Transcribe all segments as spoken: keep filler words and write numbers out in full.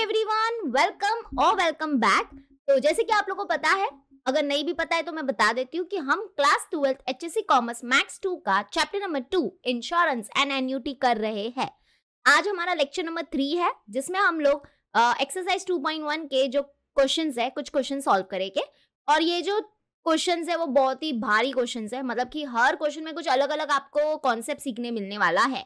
हाय everyone, welcome और welcome back. तो जैसे कि आप लोगों को पता है, अगर नहीं भी पता है तो मैं बता देती हूँ कि हम class twelfth HSC commerce maths two का chapter number two insurance and annuity कर रहे हैं। आज हमारा लेक्चर नंबर थ्री है जिसमें हम लोग एक्सरसाइज टू पॉइंट वन के जो क्वेश्चन है कुछ क्वेश्चन सॉल्व करेंगे। और ये जो क्वेश्चन है वो बहुत ही भारी क्वेश्चन है, मतलब कि हर क्वेश्चन में कुछ अलग अलग आपको कॉन्सेप्ट सीखने मिलने वाला है।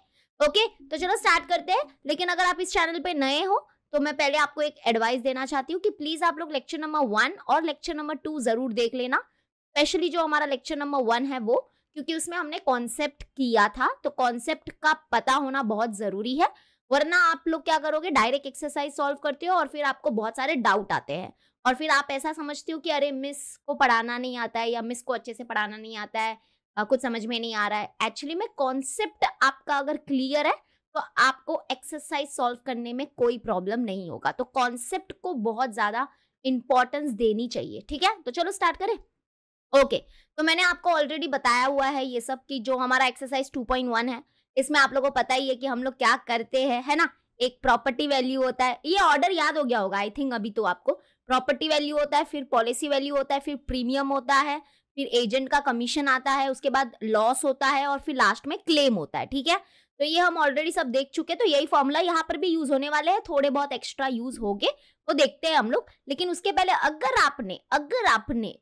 ओके okay, तो चलो स्टार्ट करते हैं। लेकिन अगर आप इस चैनल पे नए हो तो मैं पहले आपको एक एडवाइस देना चाहती हूँ कि प्लीज आप लोग लेक्चर नंबर वन और लेक्चर नंबर टू जरूर देख लेना, स्पेशली जो हमारा लेक्चर नंबर वन है वो, क्योंकि उसमें हमने कॉन्सेप्ट किया था। तो कॉन्सेप्ट का पता होना बहुत जरूरी है, वरना आप लोग क्या करोगे, डायरेक्ट एक्सरसाइज सॉल्व करते हो और फिर आपको बहुत सारे डाउट आते हैं और फिर आप ऐसा समझते हो कि अरे मिस को पढ़ाना नहीं आता है या मिस को अच्छे से पढ़ाना नहीं आता है, Uh, कुछ समझ में नहीं आ रहा है। एक्चुअली में कॉन्सेप्ट आपका अगर क्लियर है तो आपको एक्सरसाइज सॉल्व करने में कोई प्रॉब्लम नहीं होगा। तो कॉन्सेप्ट को बहुत ज्यादा इंपॉर्टेंस देनी चाहिए, ठीक है। तो चलो स्टार्ट करें। ओके okay, तो मैंने आपको ऑलरेडी बताया हुआ है ये सब कि जो हमारा एक्सरसाइज टू पॉइंट वन है इसमें आप लोगों को पता ही है कि हम लोग क्या करते हैं, है ना। एक प्रॉपर्टी वैल्यू होता है, ये ऑर्डर याद हो गया होगा आई थिंक अभी तो आपको। प्रॉपर्टी वैल्यू होता है, फिर पॉलिसी वैल्यू होता है, फिर प्रीमियम होता है, फिर एजेंट का कमीशन आता है, उसके बाद लॉस होता है और फिर लास्ट में क्लेम होता है, ठीक है। तो ये हम ऑलरेडी सब देख चुके, तो यही फॉर्मूला यहाँ पर भी यूज होने वाले हैं। थोड़े बहुत एक्स्ट्रा यूज होंगे वो देखते हैं हम लोग। लेकिन उसके पहले अगर आपने अगर आपने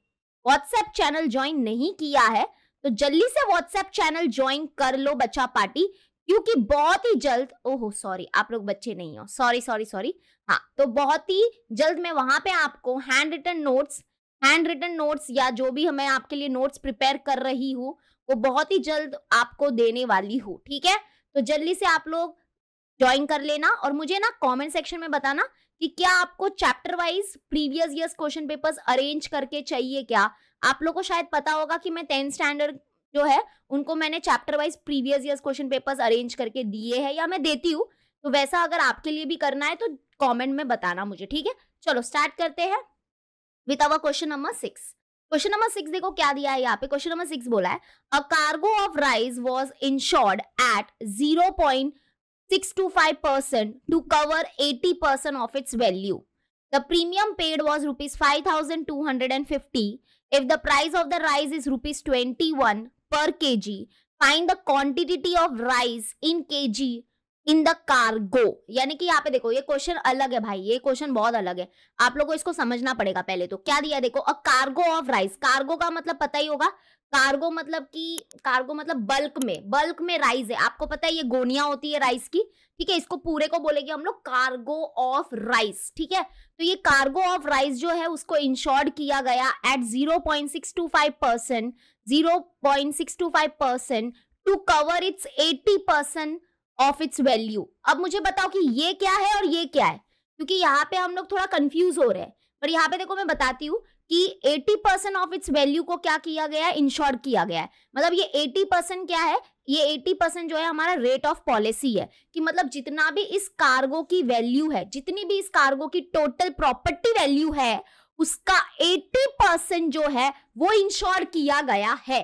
व्हाट्सएप चैनल ज्वाइन नहीं किया है तो जल्दी से व्हाट्सएप चैनल ज्वाइन कर लो बच्चा पार्टी, क्योंकि बहुत ही जल्द, ओहो सॉरी आप लोग बच्चे नहीं हो, सॉरी सॉरी सॉरी हाँ, तो बहुत ही जल्द मैं वहां पे आपको hand written notes hand written notes या जो भी मैं आपके लिए नोट्स प्रिपेयर कर रही हूँ वो बहुत ही जल्द आपको देने वाली हूँ, ठीक है। तो जल्दी से आप लोग ज्वाइन कर लेना और मुझे ना कमेंट सेक्शन में बताना कि क्या आपको chapter wise previous years question papers arrange करके चाहिए। क्या आप लोग को शायद पता होगा कि मैं टेंथ स्टैंडर्ड जो है उनको मैंने chapter wise previous years question papers arrange करके दिए हैं या मैं देती हूँ। तो वैसा अगर आपके लिए भी करना है तो कॉमेंट में बताना मुझे, ठीक है। चलो स्टार्ट करते हैं with our question number six. Question number six देखो क्या दिया है यहाँ पे। क्वेश्चन नंबर सिक्स बोला है a cargo of rice was insured at zero point six two five percent to cover eighty percent of its value. The premium paid was rupees five thousand two hundred and fifty. If the price of the rice is rupees twenty one per kg, find the quantity of rice in kg in the cargo. यानी कि यहाँ पे देखो ये question अलग है भाई, ये क्वेश्चन बहुत अलग है, आप लोगों को इसको समझना पड़ेगा। पहले तो क्या दिया देखो, a cargo of rice. Cargo का मतलब पता ही होगा, कार्गो मतलब कि कार्गो मतलब बल्क में बल्क में राइस है। आपको पता है ये गोनियां होती है राइस की, ठीक है। इसको पूरे को बोलेंगे हम लोग कार्गो ऑफ राइस, ठीक है। तो ये कार्गो ऑफ राइस जो है उसको इंश्योर्ड किया गया at zero point six two five percent to cover its eighty percent of its value. अब मुझे बताओ कि ये क्या है और ये क्या है, क्योंकि यहाँ पे हम लोग थोड़ा कंफ्यूज हो रहे हैं। पर यहाँ पे देखो मैं बताती हूँ कि eighty percent of its value को क्या किया गया है, इंश्योर किया गया है। मतलब ये एटी परसेंट क्या है, ये एटी परसेंट जो है हमारा रेट ऑफ पॉलिसी है, कि मतलब जितना भी इस कार्गो की वैल्यू है, जितनी भी इस कार्गो की टोटल प्रॉपर्टी वैल्यू है उसका एटी परसेंट जो है वो इंश्योर किया गया है,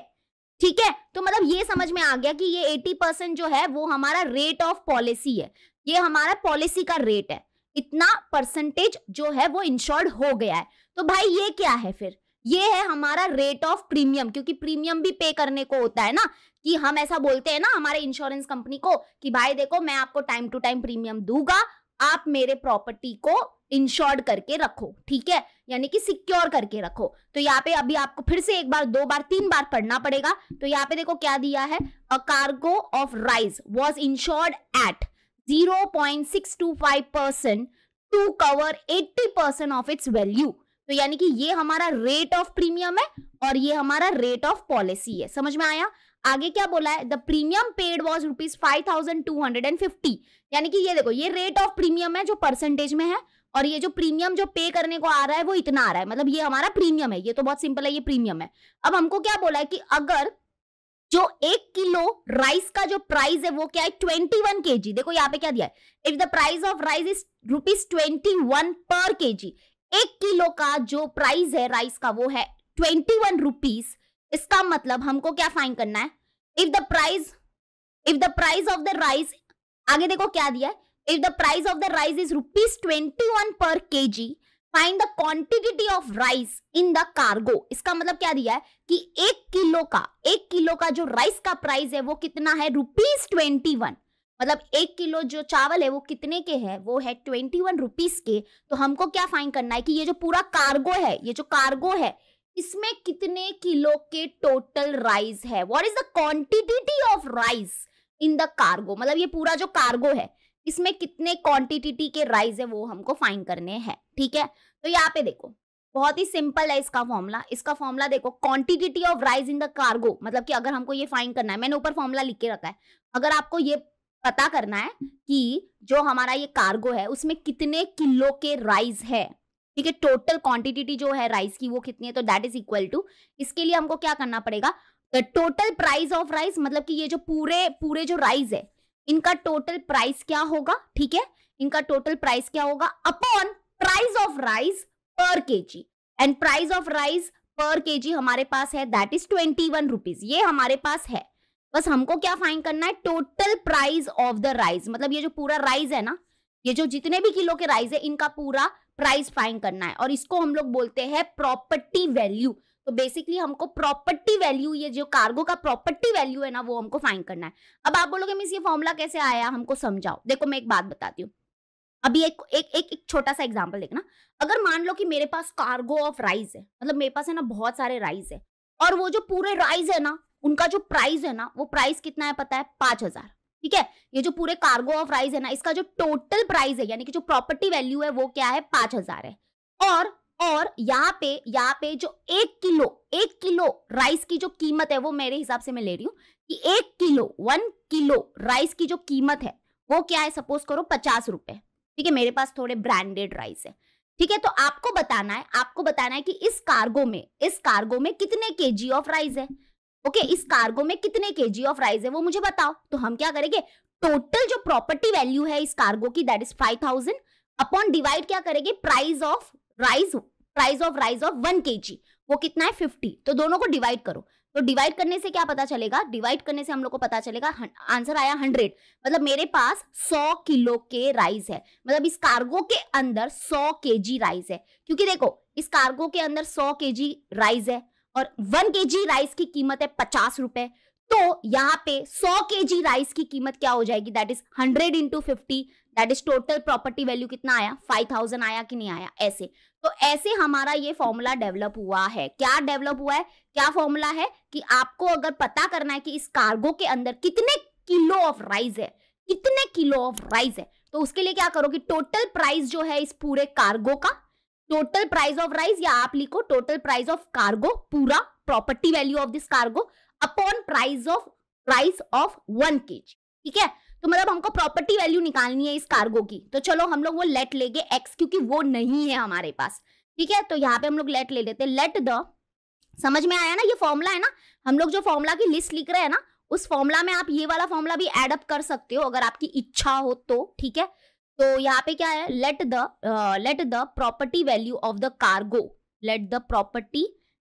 ठीक है। तो मतलब ये समझ में आ गया कि ये एटी परसेंट जो है वो हमारा रेट ऑफ पॉलिसी है, ये हमारा पॉलिसी का रेट है, इतना परसेंटेज जो है वो इंश्योर्ड हो गया है। तो भाई ये क्या है फिर, ये है हमारा रेट ऑफ प्रीमियम, क्योंकि प्रीमियम भी पे करने को होता है ना, कि हम ऐसा बोलते हैं ना हमारे इंश्योरेंस कंपनी को कि भाई देखो मैं आपको टाइम टू टाइम प्रीमियम दूंगा, आप मेरे प्रॉपर्टी को इंश्योर्ड करके रखो, ठीक है, यानी कि सिक्योर करके रखो। तो यहाँ पे अभी आपको फिर से एक बार, दो बार, तीन बार पढ़ना पड़ेगा। तो यहाँ पे देखो क्या दिया है, a cargo of rice was insured at zero point six two five percent to cover eighty percent of its value. तो यानी कि ये हमारा रेट ऑफ प्रीमियम है और ये हमारा रेट ऑफ पॉलिसी है, समझ में आया। आगे क्या बोला है, the premium paid was rupees five thousand two hundred and fifty. यानी कि ये देखो ये रेट ऑफ प्रीमियम है जो परसेंटेज में है, और ये जो प्रीमियम जो पे करने को आ रहा है वो इतना आ रहा है, मतलब ये हमारा प्रीमियम है। ये तो बहुत सिंपल है, ये प्रीमियम है। अब हमको क्या बोला है कि अगर जो एक किलो राइस का जो प्राइस है वो क्या है, ट्वेंटी वन केजी। देखो यहाँ पे क्या दिया है, if the price of rice is rupees twenty one per kg. एक किलो का जो प्राइस है राइस का वो है ट्वेंटी वन रुपीज। इसका मतलब हमको क्या फाइंड करना है, if the price if the price of the rice, आगे देखो क्या दिया है, If the price of the rice is rupees twenty-one per kg, find the quantity of rice in the cargo. इसका मतलब क्या दिया है कि एक किलो का एक किलो का जो राइस का प्राइस है वो कितना है, रुपीज ट्वेंटी वन. मतलब एक किलो जो चावल है वो कितने के है, वो है ट्वेंटी वन रुपीज के. तो हमको क्या फाइंड करना है कि ये जो पूरा कार्गो है, ये जो कार्गो है इसमें कितने किलो के टोटल राइस है. What is the quantity of rice in the cargo, मतलब ये पूरा जो कार्गो है इसमें कितने क्वांटिटी के राइस है वो हमको फाइंड करने हैं. ठीक है, तो यहाँ पे देखो बहुत ही सिंपल है इसका फॉर्मूला. इसका फॉर्मूला देखो, quantity of rice in the cargo मतलब कि अगर हमको ये फाइंड करना है, मैंने ऊपर फॉर्मूला लिख के रखा है, अगर आपको ये पता करना है कि जो हमारा ये कार्गो है उसमें कितने किलो के राइस है, ठीक है, टोटल क्वांटिटी जो है राइस की वो कितनी है, तो दैट इज इक्वल टू, इसके लिए हमको क्या करना पड़ेगा, the total price of rice, मतलब कि ये जो पूरे पूरे जो राइस है इनका टोटल प्राइस क्या होगा, ठीक है, इनका टोटल प्राइस क्या होगा, upon price of rice per kg. And price of rice per kg हमारे पास है that is twenty one rupees, ये हमारे पास है. बस हमको क्या फाइंड करना है, total price of the rice, मतलब ये जो पूरा राइस है ना, ये जो जितने भी किलो के राइस है इनका पूरा प्राइस फाइंड करना है, और इसको हम लोग बोलते हैं प्रॉपर्टी वैल्यू. तो बेसिकली हमको प्रॉपर्टी वैल्यू, ये जो कार्गो का प्रॉपर्टी वैल्यू है ना, वो हमको फाइंड करना है. अब आप बोलोगे मिस ये फॉर्मूला कैसे आया, हमको समझाओ. देखो मैं एक बात बताती हूँ, अभी एक एक एक, एक छोटा सा एग्जांपल देखना. अगर मान लो कि मेरे पास कार्गो ऑफ राइस है, मतलब मेरे पास है ना बहुत सारे राइस है, और वो जो पूरे राइस है ना उनका जो प्राइस है ना, वो प्राइस कितना है पता है, पांच हजार. ठीक है, ये जो पूरे कार्गो ऑफ राइस है ना इसका जो टोटल प्राइस है यानी कि जो प्रॉपर्टी वैल्यू है वो क्या है, पांच हजार है. और और यहाँ पे यहाँ पे जो एक किलो एक किलो राइस की जो कीमत है वो मेरे हिसाब से मैं ले रही हूँ कि एक किलो वन किलो राइस की जो कीमत है वो क्या है, सपोज करो पचास रुपए. ठीक है, मेरे पास थोड़े ब्रांडेड राइस है. ठीक है, तो आपको बताना है आपको बताना है कि इस कार्गो में इस कार्गो में कितने केजी ऑफ राइस है. ओके okay, इस कार्गो में कितने केजी ऑफ राइस है वो मुझे बताओ. तो हम क्या करेंगे, टोटल जो प्रॉपर्टी वैल्यू है इस कार्गो की that is five thousand, upon divide क्या करेंगे, price of rice price of rice of one kg वो कितना है फिफ्टी. तो दोनों को डिवाइड करो. तो डिवाइड करने से क्या पता चलेगा, डिवाइड करने से हम लोग को पता चलेगा, आंसर आया हंड्रेड. मतलब मेरे पास सौ किलो के राइस है, मतलब इस कार्गो के अंदर सौ केजी राइस है, क्योंकि देखो इस कार्गो के अंदर सौ केजी राइस है और वन केजी राइस की कीमत है पचास रुपए. तो यहाँ पे सौ केजी राइस की कीमत क्या हो जाएगी, that is hundred into fifty, that is total property value कितना आया, फाइव थाउजेंड आया कि नहीं आया. ऐसे तो ऐसे हमारा ये फॉर्मूला डेवलप हुआ है. क्या डेवलप हुआ है, क्या फॉर्मूला है कि आपको अगर पता करना है कि इस कार्गो के अंदर कितने किलो ऑफ राइस है कितने किलो ऑफ राइस है तो उसके लिए क्या करो कि टोटल प्राइस जो है इस पूरे कार्गो का, टोटल प्राइस ऑफ राइस, या आप लिखो टोटल प्राइस ऑफ कार्गो, पूरा property value of this cargo, upon price of price of one kg. ठीक है, तो मतलब हमको प्रॉपर्टी वैल्यू निकालनी है इस कार्गो की. तो चलो हम लोग वो लेट लेंगे एक्स, क्योंकि वो नहीं है हमारे पास. ठीक है, तो यहाँ पे हम लोग लेट ले लेते हैं. लेट द, समझ में आया ना, ये फॉर्मूला है ना, हम लोग जो फॉर्मूला की लिस्ट लिख रहे हैं ना उस फॉर्मूला में आप ये वाला फॉर्मूला भी एडअप कर सकते हो अगर आपकी इच्छा हो तो. ठीक है, तो यहाँ पे क्या है, let the let the property value of the cargo let the property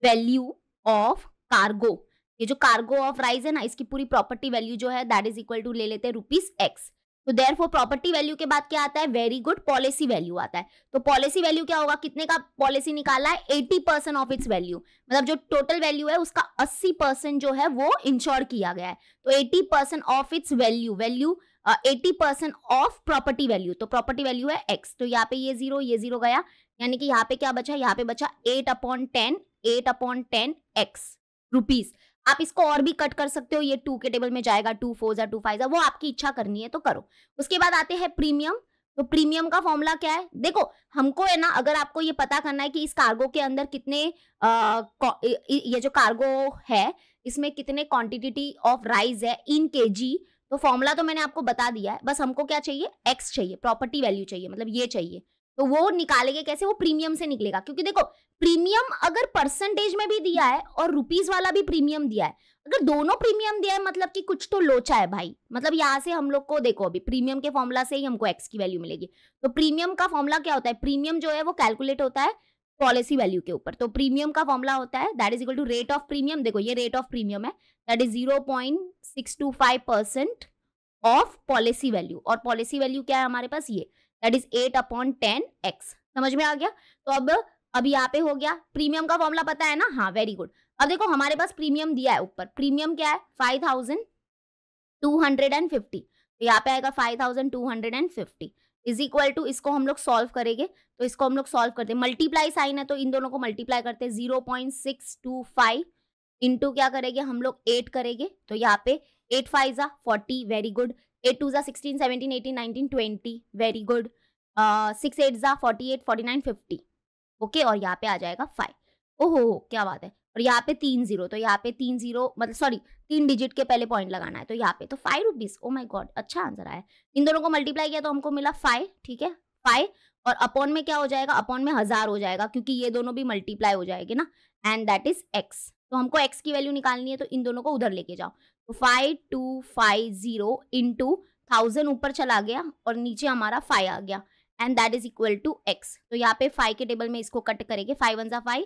value of cargo, ये जो कार्गो ऑफ राइस है ना इसकी पूरी प्रॉपर्टी वैल्यू जो है दैट इज इक्वल टू ले लेते हैं रुपीज एक्स. तो देयरफॉर प्रॉपर्टी वैल्यू के बाद क्या आता है, वेरी गुड, पॉलिसी वैल्यू आता है. तो पॉलिसी वैल्यू क्या होगा, कितने का पॉलिसी निकाला है, अस्सी परसेंट ऑफ इट्स वैल्यू, मतलब जो टोटल वैल्यू है उसका अस्सी परसेंट जो है वो इंश्योर किया गया है. तो अस्सी percent of its value value अस्सी परसेंट ऑफ प्रॉपर्टी वैल्यू, तो प्रॉपर्टी वैल्यू है एक्स. तो यहाँ पे ये जीरो ये जीरो गया, यानी कि यहाँ पे क्या बचा, यहाँ पे बचा eight upon ten eight upon ten X rupees. आप इसको और भी कट कर सकते हो, ये टू के टेबल में जाएगा, टू फोर या टू फाइव, वो आपकी इच्छा करनी है तो करो. उसके बाद आते हैं प्रीमियम. तो प्रीमियम का फॉर्मूला क्या है, देखो हमको है ना, अगर आपको ये पता करना है कि इस कार्गो के अंदर कितने आ, ये जो कार्गो है इसमें कितने क्वांटिटी ऑफ राइस है इन केजी, तो फॉर्मूला तो मैंने आपको बता दिया है. बस हमको क्या चाहिए, एक्स चाहिए, प्रॉपर्टी वैल्यू चाहिए, मतलब ये चाहिए. तो वो निकालेंगे कैसे, वो प्रीमियम से निकलेगा, क्योंकि देखो प्रीमियम अगर परसेंटेज में भी दिया है और रुपीस वाला भी प्रीमियम दिया है, अगर दोनों प्रीमियम दिया है मतलब कि कुछ तो लोचा है भाई. मतलब यहाँ से हम लोग को देखो, अभी प्रीमियम के फॉर्मूला से ही हमको एक्स की वैल्यू मिलेगी. तो प्रीमियम का फॉर्मूला क्या होता है, प्रीमियम जो है वो कैलकुलेट होता है पॉलिसी वैल्यू के ऊपर. तो प्रीमियम का फॉर्मूला होता है that is equal to rate of premium. देखो ये रेट ऑफ प्रीमियम है that is zero point six two five percent of policy value, और पॉलिसी वैल्यू क्या है हमारे पास, ये that is eight upon ten X. समझ में आ गया। तो अब अब यहाँ पे हो गया, प्रीमियम का फॉर्मूला पता है ना, हाँ वेरी गुड। अब देखो हमारे पास प्रीमियम दिया है ऊपर, प्रीमियम क्या है five thousand two hundred and fifty, तो यहाँ पे आएगा five thousand two hundred and fifty is equal to, इसको हम लोग सॉल्व करेंगे, तो इसको हम लोग सॉल्व करते हैं, मल्टीप्लाई साइन है तो इन दोनों को मल्टीप्लाई करते हैं, zero point six two five into क्या करेंगे हम लोग एट करेंगे, तो यहाँ पे एट फाइव जा forty, very good, eight two जा sixteen seventeen eighteen nineteen twenty, very good, six eight जा forty eight forty nine fifty, okay, और यहाँ पे आ जाएगा फाइव, ओहो क्या बात है, और यहाँ पे तीन जीरो, तो यहाँ पे तीन जीरो मतलब सॉरी तीन डिजिट के पहले पॉइंट लगाना है, तो यहाँ पे तो five rupees, oh my god अच्छा आंसर आया। इन दोनों को मल्टीप्लाई किया तो हमको मिला फाइव, ठीक है फाइव, और अपॉन में क्या हो जाएगा, अपॉन में हजार हो जाएगा क्योंकि ये दोनों भी मल्टीप्लाई हो जाएंगे ना, एंड दैट इज एक्स। तो हमको एक्स की वैल्यू निकालनी है तो इन दोनों को उधर लेके जाओ, तो five two five zero into thousand ऊपर चला गया और नीचे हमारा फाइव आ गया, and that is equal to X. तो यहाँ पे फाइव के टेबल में इसको कट करेंगे, फाइव वन जा फाइव,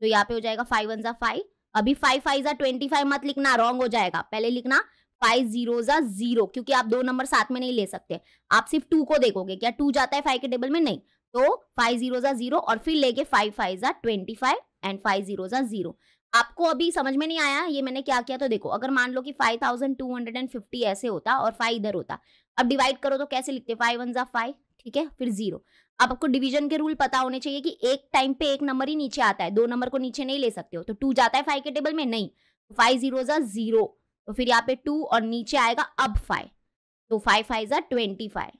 तो यहाँ पे हो जाएगा फाइव वन जा फाइव, अभी फाइव फाइव जा ट्वेंटी फाइव मत लिखना, रॉन्ग हो जाएगा, पहले लिखना फाइव जीरो जा जीरो, क्योंकि आप दो नंबर साथ में नहीं ले सकते, आप सिर्फ टू को देखोगे क्या टू जाता है फाइव के टेबल में, नहीं, तो फाइव जीरो जा जीरो और फिर लेके फाइव फाइव जा twenty five and five zero जा जीरो। आपको अभी समझ में नहीं आया ये मैंने क्या किया, तो देखो अगर मान लो कि five thousand two hundred and fifty ऐसे होता और फाइव इधर होता, अब डिवाइड करो तो कैसे लिखते, फाइव वन जा फाइव, ठीक है फिर जीरो। अब आपको डिवीजन के रूल पता होने चाहिए कि एक टाइम पे एक नंबर ही नीचे आता है, दो नंबर को नीचे नहीं ले सकते हो, तो टू जाता है फाइव के टेबल में, नहीं, फाइव जीरो जा जीरो, तो फिर यहाँ पे टू और नीचे आएगा अब फाइव, तो फाइव फाइव जा ट्वेंटी फाइव,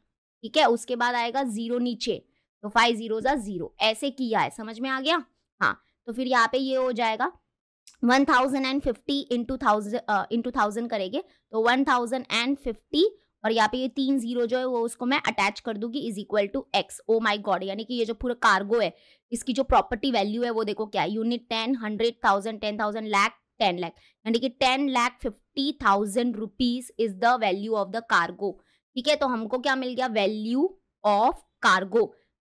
ठीक है, उसके बाद आएगा जीरो नीचे, तो फाइव जीरो जा जीरो, ऐसे किया है, समझ में आ गया। हाँ तो फिर यहाँ पे ये हो जाएगा one thousand and fifty into thousand into thousand करेंगे तो वन थाउजेंड एंड फिफ्टी, और यहाँ पे ये तीन जीरो जो है वो उसको मैं अटैच कर दूंगी, is equal to x. Oh my god, यानी कि ये जो पूरा कार्गो है इसकी जो प्रॉपर्टी वैल्यू है वो देखो क्या है, unit ten, hundred, thousand, ten thousand, lakh, ten lakh, यानी कि ten lakh fifty thousand rupees is the value of the cargo. ठीक है, तो हमको क्या मिल गया, वैल्यू ऑफ कार्गो,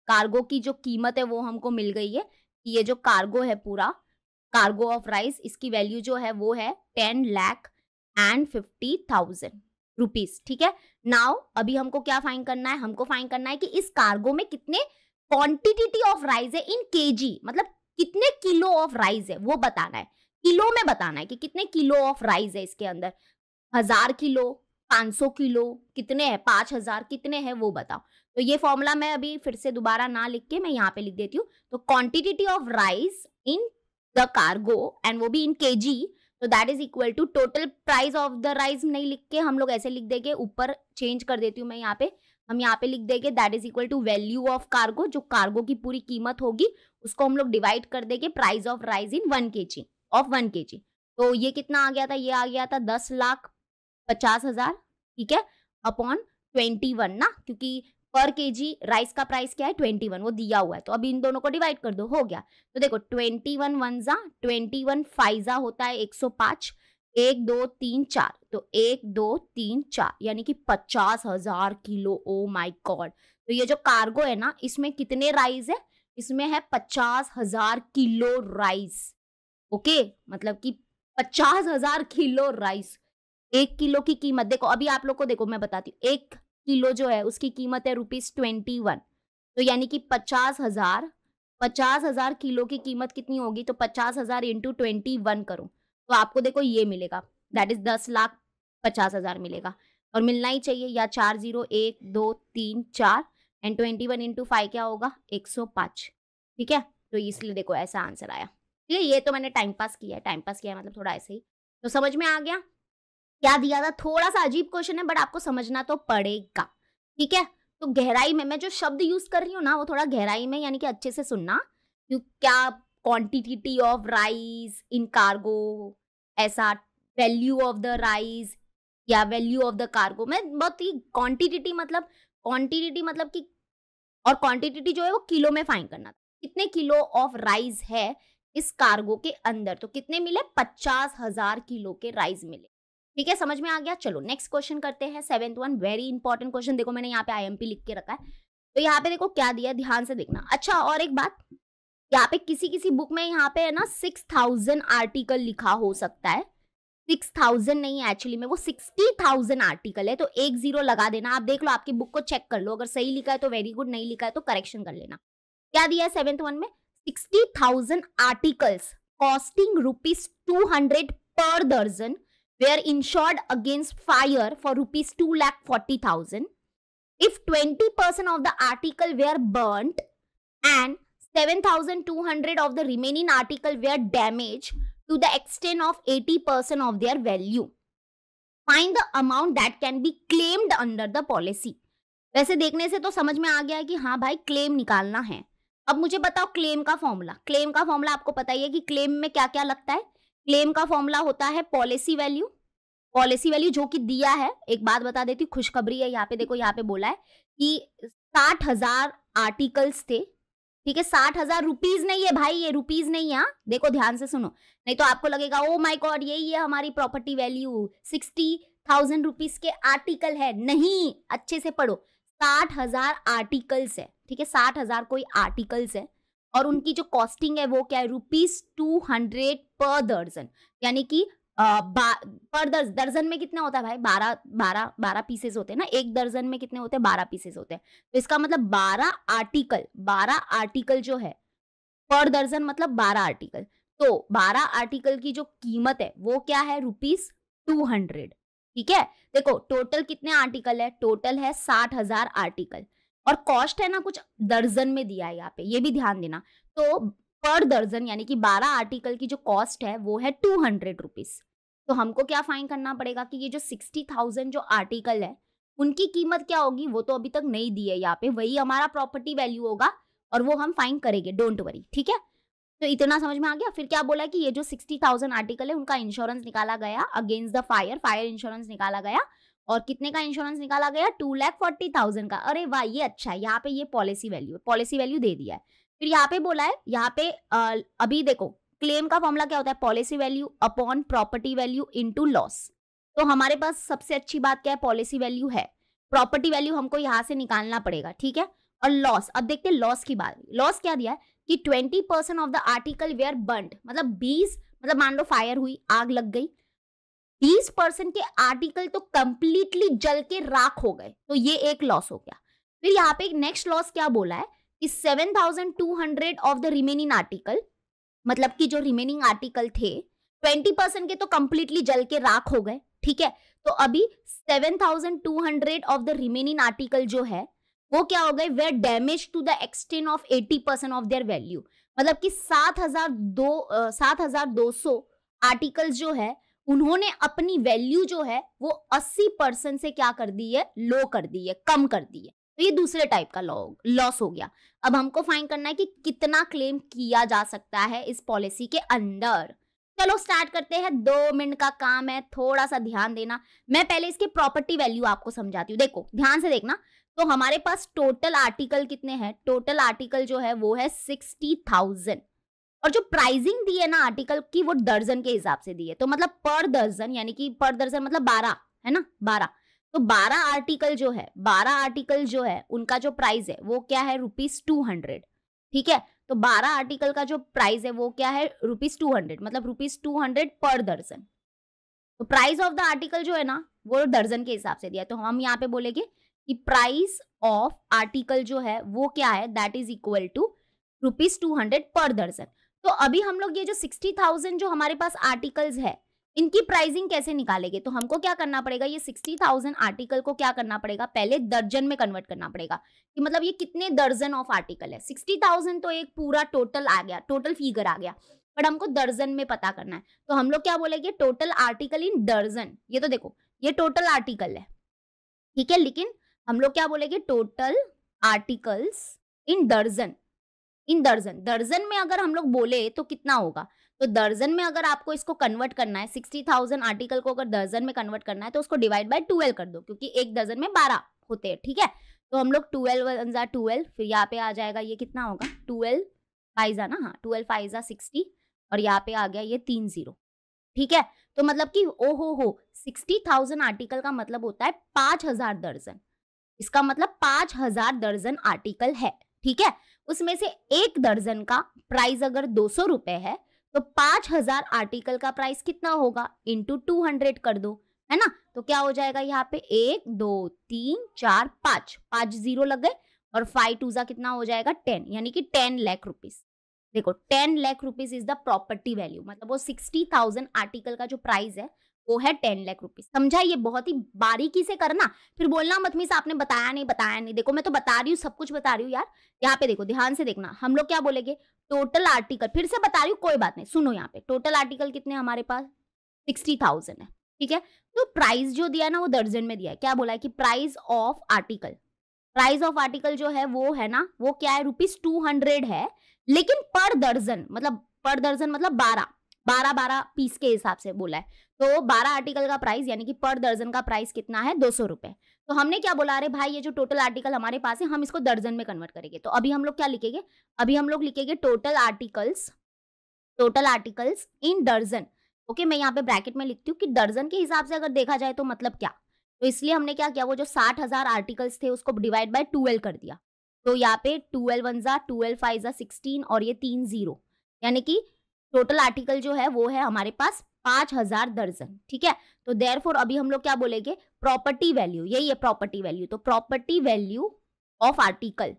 कार्गो की जो कीमत है वो हमको मिल गई है, ये जो कार्गो है पूरा कार्गो ऑफ राइस, इसकी वैल्यू जो है वो है ten lakh and fifty thousand rupees. ठीक है, नाउ अभी हमको क्या फाइंड करना है, हमको फाइंड करना है कि इस कार्गो में कितने क्वांटिटी ऑफ राइस है इन केजी, मतलब कितने किलो ऑफ राइस है वो बताना है, किलो में बताना है कि कितने किलो ऑफ राइस है इसके अंदर, हजार किलो, पाँच सौ किलो, कितने हैं, पाँच हजार कितने हैं वो बताओ। तो ये फॉर्मूला मैं अभी फिर से दोबारा ना लिख के मैं यहाँ पे लिख देती हूँ, तो quantity of rice in the cargo and वो भी इन केजी, तो that is equal to total price of the rice नहीं लिख के हम लोग ऐसे लिख देंगे, ऊपर चेंज कर देती हूँ मैं, यहाँ पे हम यहाँ पे लिख देंगे that is equal to value of cargo, जो कार्गो की पूरी कीमत होगी उसको हम लोग डिवाइड कर देंगे price of rice in one kg of one kg. तो ये कितना आ गया था, ये आ गया था दस लाख पचास हजार, ठीक है, अपॉन ट्वेंटी वन ना, क्योंकि पर केजी राइस का प्राइस क्या है ट्वेंटी वन, वो दिया हुआ है, तो अभी इन दोनों को डिवाइड कर दो, हो गया। तो देखो ट्वेंटी वन वनजा, ट्वेंटी वन फाइजा होता है एक सौ पांच, एक दो तीन चार, तो एक दो तीन चार यानी कि पचास हजार किलो। ओ माय गॉड, तो ये जो कार्गो है ना इसमें कितने राइस है, इसमें है पचास हजार किलो राइस। ओके, मतलब कि पचास हजार किलो राइस, एक किलो की कीमत देखो, अभी आप लोग को देखो मैं बताती हूँ, एक किलो जो है उसकी कीमत है रुपीज ट्वेंटी वन, तो यानी कि पचास हजार पचास हजार किलो की कीमत कितनी होगी, तो पचास हजार इंटू ट्वेंटी वन करूँ तो आपको देखो ये मिलेगा, दैट इज दस लाख पचास हजार मिलेगा, और मिलना ही चाहिए, या चार जीरो एक दो तीन चार and twenty one into five क्या होगा एक सौ पाँच। ठीक है, तो इसलिए देखो ऐसा आंसर आया। ठीक है, ये तो मैंने टाइम पास किया है, टाइम पास किया है मतलब थोड़ा ऐसे ही। तो समझ में आ गया क्या दिया था, थोड़ा सा अजीब क्वेश्चन है बट आपको समझना तो पड़ेगा। ठीक है, तो गहराई में मैं जो शब्द यूज कर रही हूँ ना वो थोड़ा गहराई में, यानी कि अच्छे से सुनना, क्यों क्या quantity of rice in cargo, ऐसा वैल्यू ऑफ द राइस या वैल्यू ऑफ द कार्गो, मैं बहुत ही क्वांटिटी मतलब क्वांटिटी मतलब कि और क्वांटिटी जो है वो किलो में फाइंड करना था, कितने किलो ऑफ राइस है इस कार्गो के अंदर, तो कितने मिले पचास हजार किलो के राइस मिले। ठीक है, समझ में आ गया। चलो नेक्स्ट क्वेश्चन करते हैं, seventh one, very important question. देखो मैंने यहाँ पे आईएमपी लिख के रखा है, तो यहाँ पे देखो क्या दिया, ध्यान से देखना। अच्छा, और एक बात, यहाँ पे किसी किसी बुक में यहाँ पे है ना सिक्स थाउजेंड आर्टिकल लिखा हो सकता है, सिक्स थाउजेंड नहीं है एक्चुअली में, वो सिक्सटी थाउजेंड आर्टिकल है, तो एक जीरो लगा देना। आप देख लो, आपकी बुक को चेक कर लो, अगर सही लिखा है तो वेरी गुड, नहीं लिखा है तो करेक्शन कर लेना। क्या दिया है सेवेंथ वन में? Sixty thousand articles costing rupees two hundred per दर्जन were insured against fire for rupees two lakh forty thousand. If twenty percent of the article were burnt and seven thousand two hundred of the remaining article were damaged to the extent of eighty percent of their value, find the amount that can be claimed under the policy. वैसे देखने से तो समझ में आ गया कि हाँ भाई क्लेम निकालना है। अब मुझे बताओ क्लेम का फॉर्मूला। क्लेम का फॉर्मूला आपको पता ही है कि क्लेम में क्या क्या लगता है। क्लेम का फॉर्मूला होता है पॉलिसी वैल्यू, पॉलिसी वैल्यू जो कि दिया है। एक बात बता देती हूँ, खुशखबरी है यहाँ पे, देखो यहाँ पे बोला है कि साठ हजार आर्टिकल्स थे, ठीक है। साठ हजार रुपीज नहीं है भाई, ये रुपीज नहीं है, देखो ध्यान से सुनो, नहीं तो आपको लगेगा ओ माय गॉड यही है हमारी property value, sixty thousand rupees के आर्टिकल है। नहीं, अच्छे से पढ़ो, साठ हजार आर्टिकल्स है, ठीक है, साठ हजार कोई आर्टिकल्स है और उनकी जो कॉस्टिंग है वो क्या है? रुपीज टू हंड्रेड पर दर्जन, यानी कि पर दर्ज, दर्जन में कितना होता है भाई? बारह बारह बारह पीसेस होते हैं ना, एक दर्जन में कितने होते हैं? बारह पीसेस होते हैं। तो इसका मतलब बारह आर्टिकल, बारह आर्टिकल जो है, पर दर्जन मतलब बारह आर्टिकल, तो बारह आर्टिकल की जो कीमत है वो क्या है? रुपीज टू हंड्रेड, ठीक है। देखो टोटल कितने आर्टिकल है? टोटल है साठ हजार आर्टिकल और कॉस्ट है ना कुछ दर्जन में दिया है यहाँ पे, ये भी ध्यान देना। तो पर दर्जन यानी कि बारह आर्टिकल की जो कॉस्ट है वो है टू हंड्रेड रुपीज। तो हमको क्या फाइन करना पड़ेगा कि ये जो सिक्सटी थाउजेंड जो आर्टिकल है उनकी कीमत क्या होगी? वो तो अभी तक नहीं दी है यहाँ पे, वही हमारा प्रॉपर्टी वैल्यू होगा और वो हम फाइन करेंगे, डोंट वरी, ठीक है। तो इतना समझ में आ गया। फिर क्या बोला कि ये जो सिक्सटी थाउजेंड आर्टिकल है उनका इंश्योरेंस निकाला गया against the fire, fire insurance निकाला गया और कितने का इंश्योरेंस निकाला गया? टू लैख फोर्टी थाउजेंड का। अरे वाह, ये अच्छा है, यहाँ पे ये पॉलिसी वैल्यू, पॉलिसी वैल्यू दे दिया है। फिर यहाँ पे बोला है, यहाँ पे आ, अभी देखो क्लेम का फॉर्मूला क्या होता है? Policy value upon property value into loss. तो हमारे पास सबसे अच्छी बात क्या है? पॉलिसी वैल्यू है, प्रॉपर्टी वैल्यू हमको यहाँ से निकालना पड़ेगा, ठीक है। और लॉस, अब देखते हैं लॉस की बात। लॉस क्या दिया है कि twenty percent of the article were burned, मतलब बीस, मतलब मान लो फायर हुई, आग लग गई, बीस परसेंट के आर्टिकल तो कंप्लीटली जल के राख हो गए, तो ये एक लॉस हो गया। फिर यहाँ पे नेक्स्ट लॉस क्या बोला है कि seven thousand two hundred of the remaining article, मतलब कि जो रिमेनिंग आर्टिकल थे ट्वेंटी परसेंट के तो कंप्लीटली जल के राख हो गए, ठीक है। तो अभी seven thousand two hundred of the remaining article जो है वो क्या हो गए? Were damage to the extent of eighty percent of their value, मतलब कि सात हजार दो सात हजार दो सौ आर्टिकल जो है उन्होंने अपनी वैल्यू जो है वो अस्सी परसेंट से क्या कर दी है? लो कर दी है, कम कर दी है। तो ये दूसरे टाइप का लॉस हो गया। अब हमको फाइंड करना है कि कितना क्लेम किया जा सकता है इस पॉलिसी के अंदर। चलो स्टार्ट करते हैं, दो मिनट का काम है, थोड़ा सा ध्यान देना। मैं पहले इसके प्रॉपर्टी वैल्यू आपको समझाती हूँ, देखो ध्यान से देखना। तो हमारे पास टोटल आर्टिकल कितने हैं? टोटल आर्टिकल जो है वो है सिक्सटी थाउजेंड, और जो प्राइसिंग दी है ना आर्टिकल की वो दर्जन के हिसाब से दी है, तो मतलब पर दर्जन यानी कि पर दर्जन मतलब बारह है ना, बारह, तो बारह आर्टिकल जो है, बारह आर्टिकल जो है उनका जो प्राइस है वो क्या है? रुपीज टू हंड्रेड, ठीक है। तो बारह आर्टिकल का जो प्राइस है वो क्या है? रुपीज टू हंड्रेड, मतलब रुपीज टू हंड्रेड पर दर्जन। तो प्राइस ऑफ द आर्टिकल जो है ना वो दर्जन के हिसाब से दिया है, तो हम यहाँ पे बोलेंगे कि प्राइस ऑफ आर्टिकल जो है वो क्या है? That is equal to rupees two hundred per दर्जन। तो अभी हम लोग ये जो सिक्सटी थाउजेंड जो हमारे पास आर्टिकल्स है इनकी प्राइसिंग कैसे निकालेंगे? तो हमको क्या करना पड़ेगा? ये सिक्सटी थाउजेंड आर्टिकल को क्या करना पड़ेगा? पहले दर्जन में कन्वर्ट करना पड़ेगा कि मतलब ये कितने दर्जन ऑफ आर्टिकल है। सिक्सटी थाउजेंड तो एक पूरा टोटल आ गया, टोटल फिगर आ गया, बट हमको दर्जन में पता करना है। तो हम लोग क्या बोलेंगे? टोटल आर्टिकल इन दर्जन। ये तो देखो ये टोटल आर्टिकल है, ठीक है, लेकिन हम लोग क्या बोलेंगे? टोटल आर्टिकल्स इन दर्जन। इन दर्जन, दर्जन में अगर हम लोग बोले तो कितना होगा? तो दर्जन में अगर आपको इसको कन्वर्ट करना है, सिक्सटी थाउजेंड आर्टिकल को अगर दर्जन में कन्वर्ट करना है तो उसको डिवाइड बाय ट्वेल्व कर दो, क्योंकि एक दर्जन में बारह होते हैं, ठीक है। तो हम लोग ट्वेल्व वन जा ट्वेल्व, फिर यहाँ पे आ जाएगा ये कितना होगा? ट्वेल्व फाइव जा ना, हाँ ट्वेल्व फाइव जा सिक्सटी, और यहाँ पे आ गया ये तीन जीरो, ठीक है। तो मतलब कि ओहो हो, सिक्सटी थाउजेंड आर्टिकल का मतलब होता है पाँच हजार दर्जन, इसका मतलब पाँच हजार दर्जन आर्टिकल है, ठीक है। उसमें से एक दर्जन का प्राइस अगर दो सौ रुपए है तो पांच हजार आर्टिकल का प्राइस कितना होगा, इंटू टू हंड्रेड कर दो, है ना। तो क्या हो जाएगा यहाँ पे, एक दो तीन चार पांच, पांच जीरो लग गए, और फाइव टू जा कितना हो जाएगा, टेन, यानी कि टेन लाख रुपीस। देखो ten lakh rupees is the property value, मतलब वो सिक्सटी थाउजेंड आर्टिकल का जो प्राइस है वो है टेन लाख रुपीस। समझा, ये बहुत ही बारीकी से करना, फिर बोलना मत मिस आपने बताया नहीं बताया नहीं। देखो मैं तो बता रही हूँ, सब कुछ बता रही हूँ यार। यहाँ पे देखो ध्यान से देखना, हम लोग क्या बोलेंगे, टोटल आर्टिकल, फिर से बता रही हूँ कोई बात नहीं, सुनो। यहाँ पे टोटल आर्टिकल कितने हमारे पास, सिक्सटी थाउजेंड है, ठीक है। तो प्राइस जो दिया ना वो दर्जन में दिया है, क्या बोला है कि price of article, price of article जो है वो है ना, वो क्या है, रुपीज टू हंड्रेड है, लेकिन पर दर्जन, मतलब पर दर्जन मतलब बारह बारह बारह पीस के हिसाब से बोला है। तो बारह आर्टिकल का प्राइस यानी कि पर दर्जन का प्राइस कितना है, दो सौ रुपए। तो हमने क्या बोला, अरे भाई ये जो टोटल आर्टिकल हमारे पास है हम इसको दर्जन में कन्वर्ट करेंगे। तो अभी हम लोग क्या लिखेंगे, अभी हम लोग लिखेंगे total articles, total articles in दर्जन। ओके okay, मैं यहाँ पे ब्रैकेट में लिखती हूँ कि दर्जन के हिसाब से अगर देखा जाए तो मतलब क्या, तो इसलिए हमने क्या किया, वो जो साठ हजार आर्टिकल्स थे उसको डिवाइड बाय ट्वेल्व कर दिया। तो यहाँ पे ट्वेल्व वन जा ट्वेल्व फाइव जा सिक्सटीन और ये तीन जीरो, यानी कि टोटल आर्टिकल जो है वो है हमारे पास पाँच हजार दर्जन, ठीक है। तो देयरफॉर अभी हम लोग क्या बोलेंगे, प्रॉपर्टी वैल्यू, यही है प्रॉपर्टी वैल्यू। तो प्रॉपर्टी वैल्यू ऑफ आर्टिकल,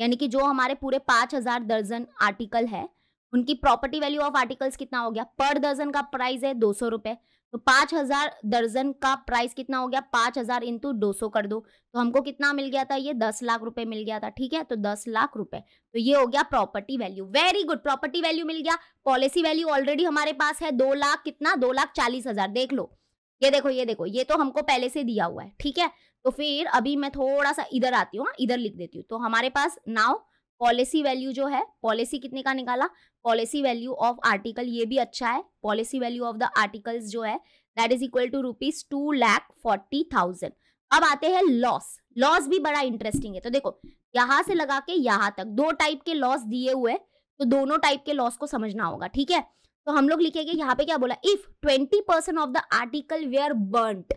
यानी कि जो हमारे पूरे पाँच हजार दर्जन आर्टिकल है उनकी प्रॉपर्टी वैल्यू ऑफ आर्टिकल्स कितना हो गया, पर दर्जन का प्राइस है दो सौ रुपए, तो पांच हजार दर्जन का प्राइस कितना हो गया, पांच हजार इंटू दो सौ कर दो, तो हमको कितना मिल गया था, ये दस लाख रुपए मिल गया था, ठीक है। तो दस लाख रुपए, तो ये हो गया property value. Very good, property value मिल गया। पॉलिसी वैल्यू ऑलरेडी हमारे पास है दो लाख कितना, दो लाख चालीस हजार। देख लो ये देखो ये देखो ये तो हमको पहले से दिया हुआ है, ठीक है। तो फिर अभी मैं थोड़ा सा इधर आती हूँ, इधर लिख देती हूँ। तो हमारे पास नाउ पॉलिसी वैल्यू जो है, पॉलिसी कितने का निकाला, पॉलिसी वैल्यू ऑफ आर्टिकल, ये भी अच्छा है। Policy value of the articles जो है that is equal to rupees two lakh forty thousand. अब आते हैं लॉस, लॉस भी बड़ा इंटरेस्टिंग है। तो देखो यहाँ से लगा के यहाँ तक दो टाइप के लॉस दिए हुए, तो दोनों टाइप के लॉस को समझना होगा, ठीक है। तो हम लोग लिखेंगे यहाँ पे क्या बोला, if twenty percent of the article were burned,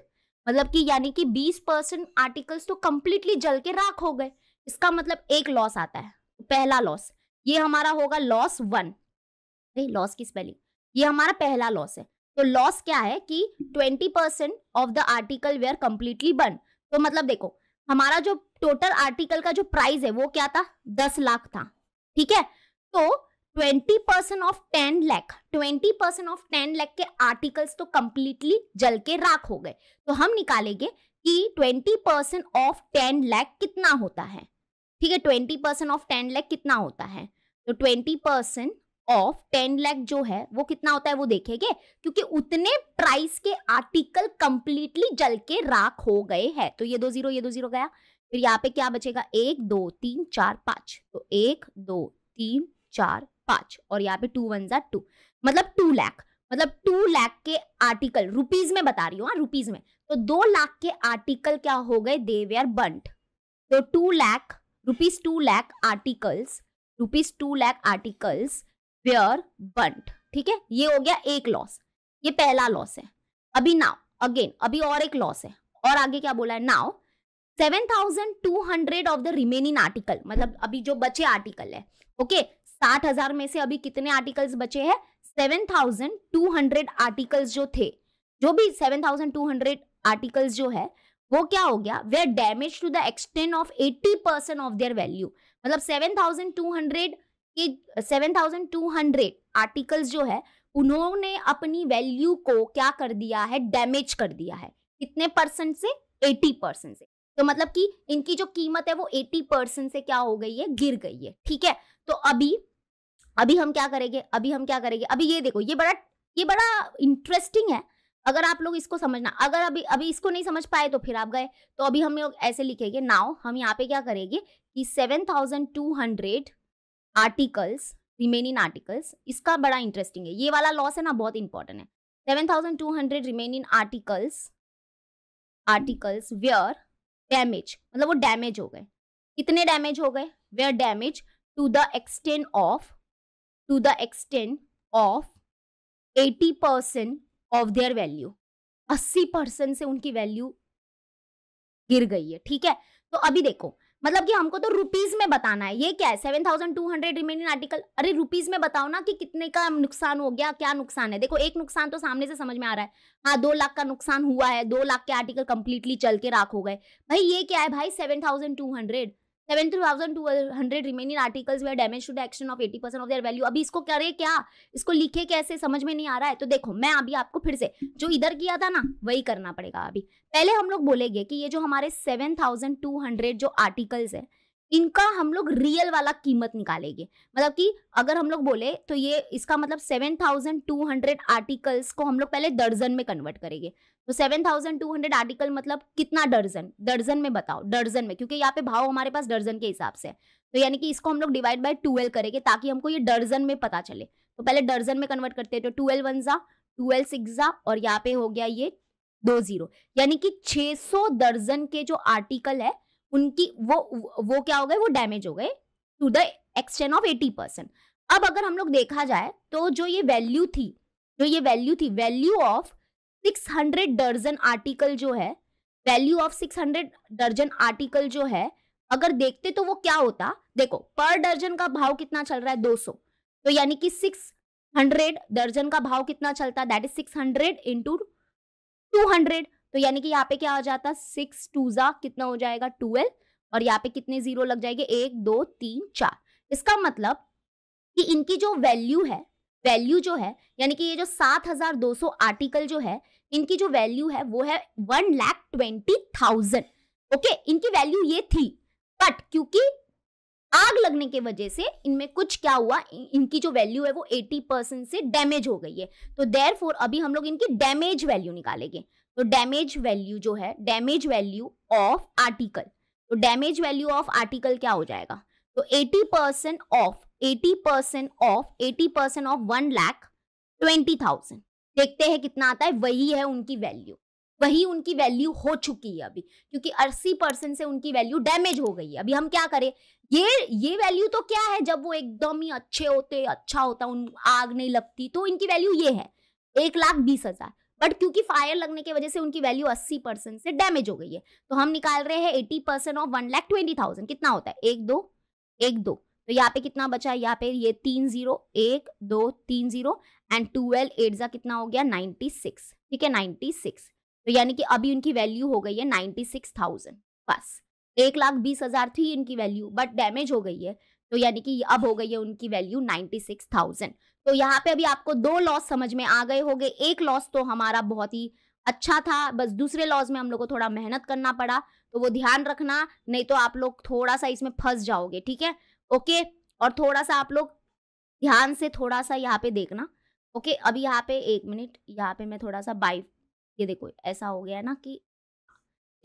मतलब कि यानी कि बीस परसेंट आर्टिकल्स तो कंप्लीटली जल के राख हो गए, इसका मतलब एक लॉस आता है। पहला लॉस ये हमारा होगा लॉस वन, लॉस की स्पेलिंग, ये हमारा पहला लॉस है। तो लॉस क्या है कि twenty percent of the article were completely burn, तो मतलब देखो हमारा जो टोटल आर्टिकल का जो प्राइस है वो क्या था, दस लाख था, ठीक है। तो twenty percent of ten lakh twenty percent of ten lakh के आर्टिकल्स तो कंप्लीटली जल के राख हो गए। तो हम निकालेंगे कि twenty percent of ten lakh कितना होता है, ठीक है। Twenty percent of ten lakh कितना होता है, तो twenty percent of ten lakh जो है वो कितना होता है वो देखेंगे, क्योंकि उतने प्राइस के आर्टिकल कंप्लीटली जल के राख हो गए हैं। तो ये दो जीरो ये दो जीरो गया, फिर यहाँ पे क्या बचेगा, एक दो तीन चार पाँच, तो एक दो तीन चार पाँच, और यहाँ पे टू वन जा टू, मतलब टू लाख मतलब टू लाख के आर्टिकल, रुपीज में बता रही हूँ, रुपीज में। तो दो लाख के आर्टिकल क्या हो गए, दे वेयर बंट। तो two lakh rupees two lakh articles rupees two lakh articles were burnt, ठीक है। ये हो गया एक लॉस, ये पहला लॉस है। अभी नाउ अगेन अभी और एक लॉस है, और आगे क्या बोला है, now seven thousand two hundred of the remaining article, मतलब अभी जो बचे आर्टिकल है, ओके, साठ हजार में से अभी कितने आर्टिकल्स बचे हैं, seven thousand two hundred articles जो थे, जो भी seven thousand two hundred articles जो है वो क्या हो गया, were damage to the extent of eighty percent of their value, मतलब सेवन थाउजेंड टू हंड्रेड के seven thousand two hundred articles जो है उन्होंने अपनी वैल्यू को क्या कर दिया है, डैमेज कर दिया है। कितने परसेंट से, एटी परसेंट से। तो मतलब कि इनकी जो कीमत है वो एटी परसेंट से क्या हो गई है, गिर गई है, ठीक है। तो अभी अभी हम क्या करेंगे अभी हम क्या करेंगे अभी ये देखो, ये बड़ा ये बड़ा इंटरेस्टिंग है, अगर आप लोग इसको समझना, अगर अभी अभी इसको नहीं समझ पाए तो फिर आप गए। तो अभी हम लोग ऐसे लिखेंगे, नाउ हम यहाँ पे क्या करेंगे कि seven thousand two hundred articles remaining articles, इसका बड़ा इंटरेस्टिंग है, ये वाला लॉस है ना, बहुत इंपॉर्टेंट है। Seven thousand two hundred remaining articles articles were damaged, मतलब वो डैमेज हो गए, कितने डैमेज हो गए, were damage to the extent of to the extent of eighty percent of their value, अस्सी परसेंट से उनकी वैल्यू गिर गई है, ठीक है। तो अभी देखो मतलब कि हमको तो रुपीज में बताना है। ये क्या है seven thousand two hundred remaining article, अरे रुपीज में बताओ ना कि कितने का नुकसान हो गया, क्या नुकसान है। देखो एक नुकसान तो सामने से समझ में आ रहा है, हाँ दो लाख का नुकसान हुआ है, दो लाख के आर्टिकल कंप्लीटली चल के राख हो गए। भाई ये क्या है भाई seven thousand two hundred seven thousand two hundred remaining articles were damage to the action of eighty percent of their value. अभी इसको करे क्या, इसको लिखे कैसे, समझ में नहीं आ रहा है। तो देखो मैं अभी आपको फिर से जो इधर किया था ना वही करना पड़ेगा। अभी पहले हम लोग बोलेंगे कि ये जो हमारे सेवन थाउजेंड टू हंड्रेड जो आर्टिकल्स है इनका हम लोग रियल वाला कीमत निकालेंगे। मतलब कि अगर हम लोग बोले तो ये इसका मतलब seven thousand two hundred articles को हम लोग पहले दर्जन में कन्वर्ट करेंगे। तो seven thousand two hundred article मतलब कितना दर्जन, दर्जन में बताओ, दर्जन में, क्योंकि यहाँ पे भाव हमारे पास दर्जन के हिसाब से है। तो यानी कि इसको हम लोग डिवाइड बाय ट्वेल्व करेंगे ताकि हमको ये दर्जन में पता चले। तो पहले दर्जन में कन्वर्ट करते हैं, तो ट्वेल्व वन जा, ट्वेल्व सिक्स जा, और यहाँ पे हो गया ये दो जीरो, यानी कि छः सौ दर्जन के जो आर्टिकल है उनकी वो वो क्या हो गए, वो डैमेज हो गए to the extent of eighty percent. अब अगर हम लोग देखा जाए तो जो ये वैल्यू थी, जो ये वैल्यू थी वैल्यू ऑफ सिक्स हंड्रेड दर्जन आर्टिकल जो है, वैल्यू ऑफ सिक्स हंड्रेड दर्जन आर्टिकल जो है अगर देखते तो वो क्या होता। देखो पर दर्जन का भाव कितना चल रहा है दो सौ, तो यानी कि सिक्स हंड्रेड दर्जन का भाव कितना चलता है, that is six hundred into two hundred. तो यानी कि यहाँ पे क्या हो जाता, सिक्स टू जा कितना हो जाएगा ट्वेल्व, और यहाँ पे कितने जीरो लग जाएंगे, एक दो तीन चार। इसका मतलब कि इनकी जो वैल्यू है, वैल्यू जो है यानी कि ये जो सात हजार दो सौ आर्टिकल जो है इनकी जो वैल्यू है वो है one lakh twenty thousand. Okay इनकी वैल्यू ये थी, बट क्योंकि आग लगने के वजह से इनमें कुछ क्या हुआ, इनकी जो वैल्यू है वो एटी परसेंट से डैमेज हो गई है। तो देयरफॉर अभी हम लोग इनकी डैमेज वैल्यू निकालेंगे। तो डैमेज वैल्यू जो है, डैमेज वैल्यू ऑफ आर्टिकल, तो डैमेज वैल्यू ऑफ आर्टिकल क्या हो जाएगा, तो eighty percent of eighty percent of eighty percent of one lakh twenty thousand. देखते हैं कितना आता है, वही है उनकी वैल्यू, वही उनकी वैल्यू हो चुकी है अभी, क्योंकि अस्सी परसेंट से उनकी वैल्यू डैमेज हो गई है। अभी हम क्या करें, ये ये वैल्यू तो क्या है, जब वो एकदम ही अच्छे होते, अच्छा होता, उन आग नहीं लगती, तो इनकी वैल्यू ये है एक लाख बीस हजार, बट क्योंकि फायर लगने की वजह से उनकी वैल्यू अस्सी परसेंट से डैमेज हो गई है। तो हम निकाल रहे हैं eighty percent of one lakh twenty thousand, कितना होता है एक दो एक दो, तो यहाँ पे कितना बचा है, यहाँ पे ये तीन जीरो, एक दो तीन जीरो एंड ट्वेल्व एट जा कितना हो गया नाइन्टी सिक्स, ठीक है नाइन्टी सिक्स। तो यानी कि अभी उनकी वैल्यू हो गई है नाइन्टी सिक्स थाउजेंड, बस एक लाख बीस हजार थी इनकी वैल्यू बट डैमेज हो गई है। तो यानी कि अब हो गई है उनकी वैल्यू नाइन्टी सिक्स थाउजेंड। तो यहाँ पे अभी आपको दो लॉस समझ में आ गए होंगे। एक लॉस तो हमारा बहुत ही अच्छा था, बस दूसरे लॉस में हम लोग को थोड़ा मेहनत करना पड़ा, तो वो ध्यान रखना, नहीं तो आप लोग थोड़ा सा इसमें फंस जाओगे, ठीक है ओके। और थोड़ा सा आप लोग ध्यान से थोड़ा सा यहाँ पे देखना ओके। अभी यहाँ पे एक मिनट, यहाँ पे मैं थोड़ा सा बाई, ये देखो ऐसा हो गया ना कि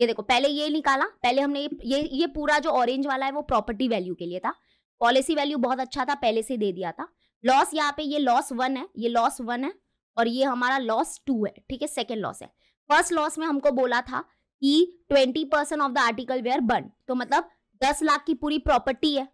ये देखो पहले ये निकाला, पहले हमने ये ये, ये पूरा जो ऑरेंज वाला है वो प्रॉपर्टी वैल्यू के लिए था, पॉलिसी वैल्यू बहुत अच्छा था पहले से दे दिया था। लॉस यहाँ पे ये लॉस वन है, ये लॉस वन है और ये हमारा लॉस टू है, ठीक है सेकेंड लॉस है। फर्स्ट लॉस में हमको बोला था कि twenty percent of the article were burn, तो मतलब दस लाख की पूरी प्रॉपर्टी है,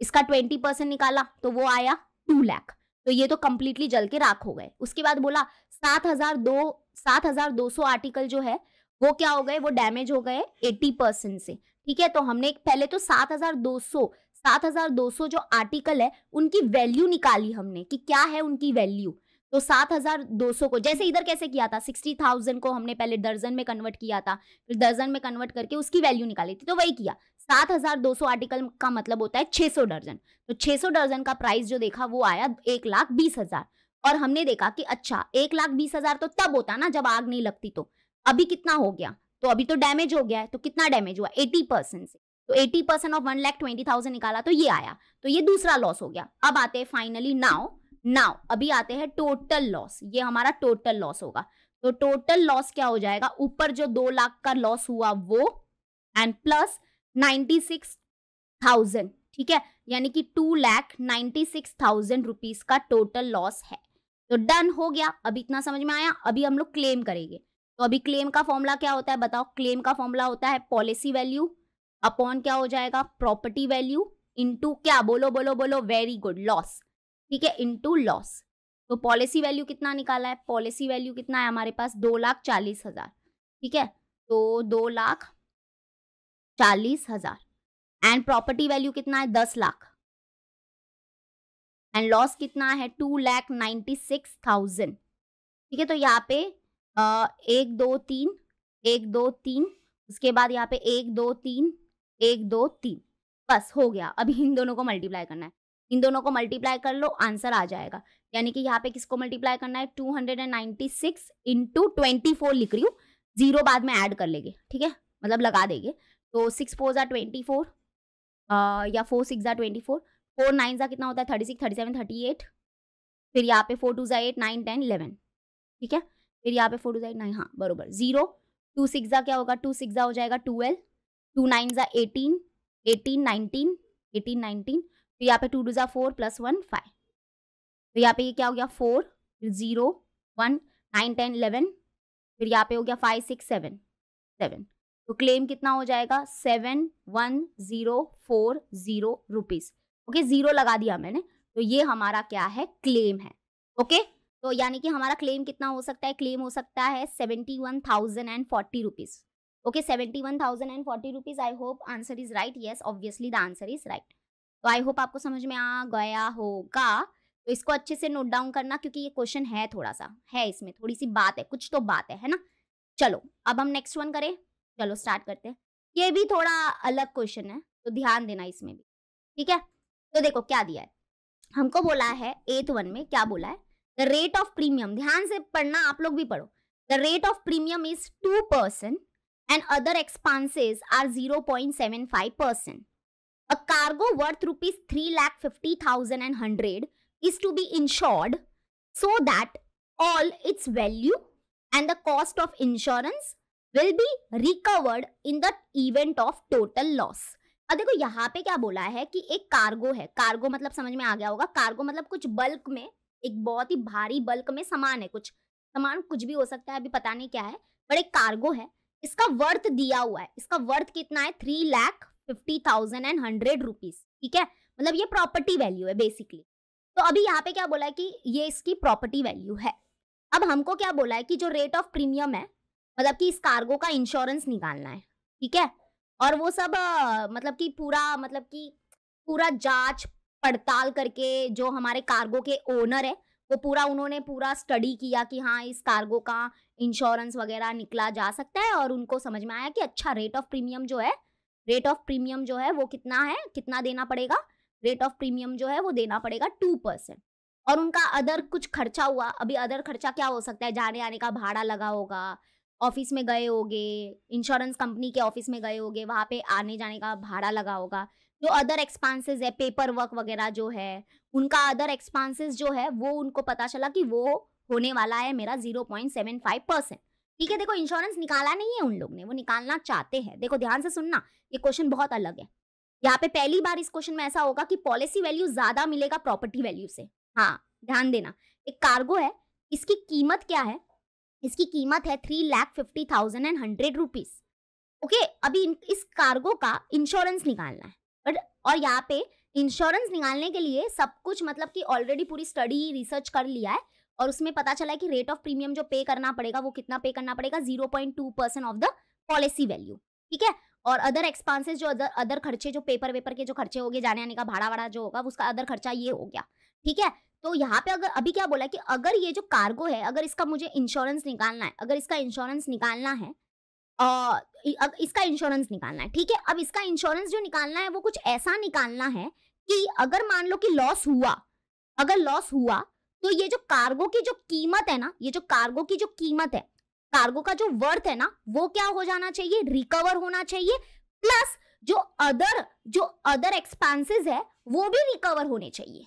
इसका ट्वेंटी परसेंट निकाला तो वो आया टू लाख, तो ये तो कंप्लीटली जल के राख हो गए। उसके बाद बोला सात हजार दो सात हजार दो सौ आर्टिकल जो है वो क्या हो गए, वो डैमेज हो गए एटी परसेंट से, ठीक है। तो हमने पहले तो सात हजार दो सौ सात हजार दो सौ जो आर्टिकल है उनकी वैल्यू निकाली हमने कि क्या है उनकी वैल्यू। तो सात हजार दो सौ को जैसे इधर कैसे किया था, सिक्सटी थाउजेंड को हमने पहले दर्जन में कन्वर्ट किया था, फिर दर्जन में कन्वर्ट करके उसकी वैल्यू निकाली थी, तो वही किया। सात हजार दो सौ आर्टिकल का मतलब होता है छह सौ दर्जन, तो छह सौ दर्जन का प्राइस जो देखा वो आया एक लाख बीस हजार। और हमने देखा कि अच्छा एक लाख बीस हजार तो तब होता ना जब आग नहीं लगती, तो अभी कितना हो गया, तो अभी तो डैमेज हो गया है, तो कितना डैमेज हुआ एटी परसेंट से, तो eighty percent of one lakh twenty thousand निकाला तो ये आया, तो ये दूसरा लॉस हो गया। अब आते हैं फाइनली नाउ नाउ अभी आते हैं टोटल लॉस, ये हमारा टोटल लॉस होगा। तो टोटल लॉस क्या हो जाएगा, ऊपर जो दो लाख का लॉस हुआ वो and plus ninety six thousand, ठीक है यानी कि two lakh ninety six thousand rupees का टोटल लॉस है। तो डन हो गया, अभी इतना समझ में आया। अभी हम लोग क्लेम करेंगे, तो अभी क्लेम का फॉर्मूला क्या होता है बताओ। क्लेम का फॉर्मूला होता है पॉलिसी वैल्यू अपॉन क्या हो जाएगा प्रॉपर्टी वैल्यू इंटू क्या, बोलो बोलो बोलो, वेरी गुड, लॉस, ठीक है इंटू लॉस। तो पॉलिसी वैल्यू कितना निकाला है, पॉलिसी वैल्यू कितना है हमारे पास दो लाख चालीस हजार, ठीक है तो दो लाख चालीस हजार एंड प्रॉपर्टी वैल्यू कितना है दस लाख एंड लॉस कितना है two lakh ninety six thousand. ठीक है, तो यहाँ पे आ, एक दो तीन एक दो तीन उसके बाद यहाँ पे एक दो तीन एक दो तीन बस हो गया। अभी इन दोनों को मल्टीप्लाई करना है, इन दोनों को मल्टीप्लाई कर लो आंसर आ जाएगा। यानी कि यहाँ पे किसको मल्टीप्लाई करना है two hundred and ninety six into twenty four लिख रही हूँ, जीरो बाद में ऐड कर लेंगे ठीक है, मतलब लगा देंगे। तो सिक्स फोर ज़ा ट्वेंटी फोर या फोर सिक्स ज़ा ट्वेंटी फोर, फोर नाइन ज़ा कितना होता है thirty six, thirty seven, thirty eight, फिर यहाँ पे फोर टू ज़ा एट, नाइन, टेन, इलेवन ठीक है, फिर यहाँ पे फोर टू ज़ा एट नाइन हाँ बरोबर जीरो, टू सिक्स ज़ा क्या होगा टू सिक्स ज़ा हो जाएगा ट्वेल्व, टू नाइन ज़ा eighteen, eighteen nineteen, eighteen nineteen, फिर यहाँ पे टू टू ज़ा फोर प्लस वन फाइव, तो यहाँ पे ये क्या हो गया फोर, फिर zero one nine ten eleven, फिर यहाँ पे हो गया फाइव सिक्स सेवन सेवन, तो क्लेम कितना हो जाएगा seven one zero four zero rupees. Okay zero लगा दिया मैंने, तो ये हमारा क्या है क्लेम है। Okay okay? तो यानी कि हमारा क्लेम कितना हो सकता है, क्लेम हो सकता है seventy one thousand and forty rupees. Okay seventy one thousand and forty rupees. I hope answer is right, yes obviously the answer is right. तो आई होप आपको समझ में आ गया होगा, तो इसको अच्छे से नोट डाउन करना क्योंकि ये क्वेश्चन है थोड़ा सा है, इसमें थोड़ी सी बात है, कुछ तो बात है है ना। चलो अब हम नेक्स्ट वन करें, चलो स्टार्ट करते हैं। ये भी थोड़ा अलग क्वेश्चन है तो ध्यान देना इसमें भी ठीक है। तो देखो क्या दिया है हमको, बोला है एथ वन में क्या बोला है द रेट ऑफ प्रीमियम, ध्यान से पढ़ना आप लोग भी पढ़ो, the rate of premium is two percent and other expenses are zero point seven five percent. A cargo worth rupees three lakh fifty thousand and hundred is to be insured so that all its value and the cost of insurance will be recovered in the event of total loss। अब देखो यहाँ पे क्या बोला है कि एक cargo है, कार्गो मतलब समझ में आ गया होगा, कार्गो मतलब कुछ बल्क में, एक बहुत ही भारी बल्क में सामान है, कुछ सामान कुछ भी हो सकता है अभी पता नहीं क्या है, पर एक कार्गो है, इसका वर्थ दिया हुआ है, इसका वर्थ कितना है three lakh fifty thousand and hundred rupees ठीक है, मतलब ये प्रॉपर्टी वैल्यू है बेसिकली। तो अभी यहाँ पे क्या बोला है कि ये इसकी प्रॉपर्टी वैल्यू है। अब हमको क्या बोला है कि जो रेट ऑफ प्रीमियम है मतलब कि इस कार्गो का इंश्योरेंस निकालना है ठीक है, और वो सब मतलब कि पूरा मतलब कि पूरा जांच पड़ताल करके जो हमारे कार्गो के ओनर है वो पूरा उन्होंने पूरा स्टडी किया कि हाँ इस कार्गो का इंश्योरेंस वगैरह निकला जा सकता है, और उनको समझ में आया कि अच्छा रेट ऑफ प्रीमियम जो है, रेट ऑफ प्रीमियम जो है वो कितना है, कितना देना पड़ेगा, रेट ऑफ प्रीमियम जो है वो देना पड़ेगा टू परसेंट, और उनका अदर कुछ खर्चा हुआ। अभी अदर खर्चा क्या हो सकता है, जाने आने का भाड़ा लगा होगा, ऑफिस में गए होगे, इंश्योरेंस कंपनी के ऑफिस में गए होगे, वहाँ पे आने जाने का भाड़ा लगा होगा, जो अदर एक्सपेंसेस है पेपर वर्क वगैरह जो है, उनका अदर एक्सपेंसेस जो है वो उनको पता चला कि वो होने वाला है मेरा zero point seven five percent. ठीक है, देखो इंश्योरेंस निकाला नहीं है उन लोग ने, वो निकालना चाहते हैं। देखो ध्यान से सुनना, ये क्वेश्चन बहुत अलग है, यहाँ पे पहली बार इस क्वेश्चन में ऐसा होगा कि पॉलिसी वैल्यू ज्यादा मिलेगा प्रॉपर्टी वैल्यू से। हाँ ध्यान देना, एक कार्गो है, इसकी कीमत क्या है, इसकी कीमत है three lakh fifty thousand and hundred rupees. Okay अभी इस कार्गो का इंश्योरेंस निकालना है, और, और यहाँ पे इंश्योरेंस निकालने के लिए सब कुछ मतलब कि ऑलरेडी पूरी स्टडी रिसर्च कर लिया है, और उसमें पता चला है कि रेट ऑफ प्रीमियम जो पे करना पड़ेगा वो कितना पे करना पड़ेगा zero point two percent of the policy value ठीक है, और अदर एक्सपेंसेस जो अदर अदर खर्चे जो पेपर वेपर के जो खर्चे हो गए, जाने आने का भाड़ा वाड़ा जो होगा उसका अदर खर्चा ये हो गया ठीक है। तो यहाँ पे अगर अभी क्या बोला है कि अगर ये जो कार्गो है अगर इसका मुझे इंश्योरेंस निकालना है, अगर इसका इंश्योरेंस निकालना है आ, इसका इंश्योरेंस निकालना है ठीक है। अब इसका इंश्योरेंस जो निकालना है वो कुछ ऐसा निकालना है कि अगर मान लो कि लॉस हुआ, अगर लॉस हुआ तो ये जो कार्गो की जो कीमत है ना, ये जो कार्गो की जो कीमत है, कार्गो का जो वर्थ है ना वो क्या हो जाना चाहिए, रिकवर होना चाहिए, प्लस जो अदर जो अदर एक्सपेंसेस है वो भी रिकवर होने चाहिए।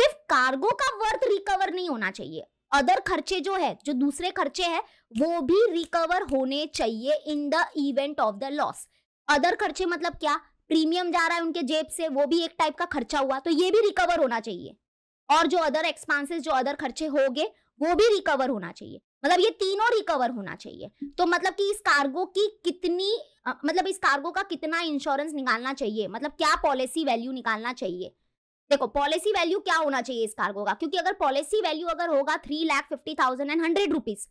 सिर्फ कार्गो का वर्थ रिकवर नहीं होना चाहिए, अदर खर्चे जो है, जो दूसरे खर्चे हैं वो भी रिकवर होने चाहिए in the event of the loss. Other खर्चे मतलब क्या, प्रीमियम जा रहा है उनके जेब से वो भी एक टाइप का खर्चा हुआ तो ये भी रिकवर होना चाहिए, और जो अदर एक्सपेंसेस जो अदर खर्चे हो गए वो भी रिकवर होना चाहिए, मतलब ये तीनों रिकवर होना चाहिए। तो मतलब कि इस कार्गो की कितनी आ, मतलब इस कार्गो का कितना इंश्योरेंस निकालना चाहिए, मतलब क्या पॉलिसी वैल्यू निकालना चाहिए। देखो पॉलिसी वैल्यू क्या होना चाहिए इस कार्गो का, क्योंकि अगर पॉलिसी वैल्यू अगर होगा three lakh fifty thousand and hundred rupees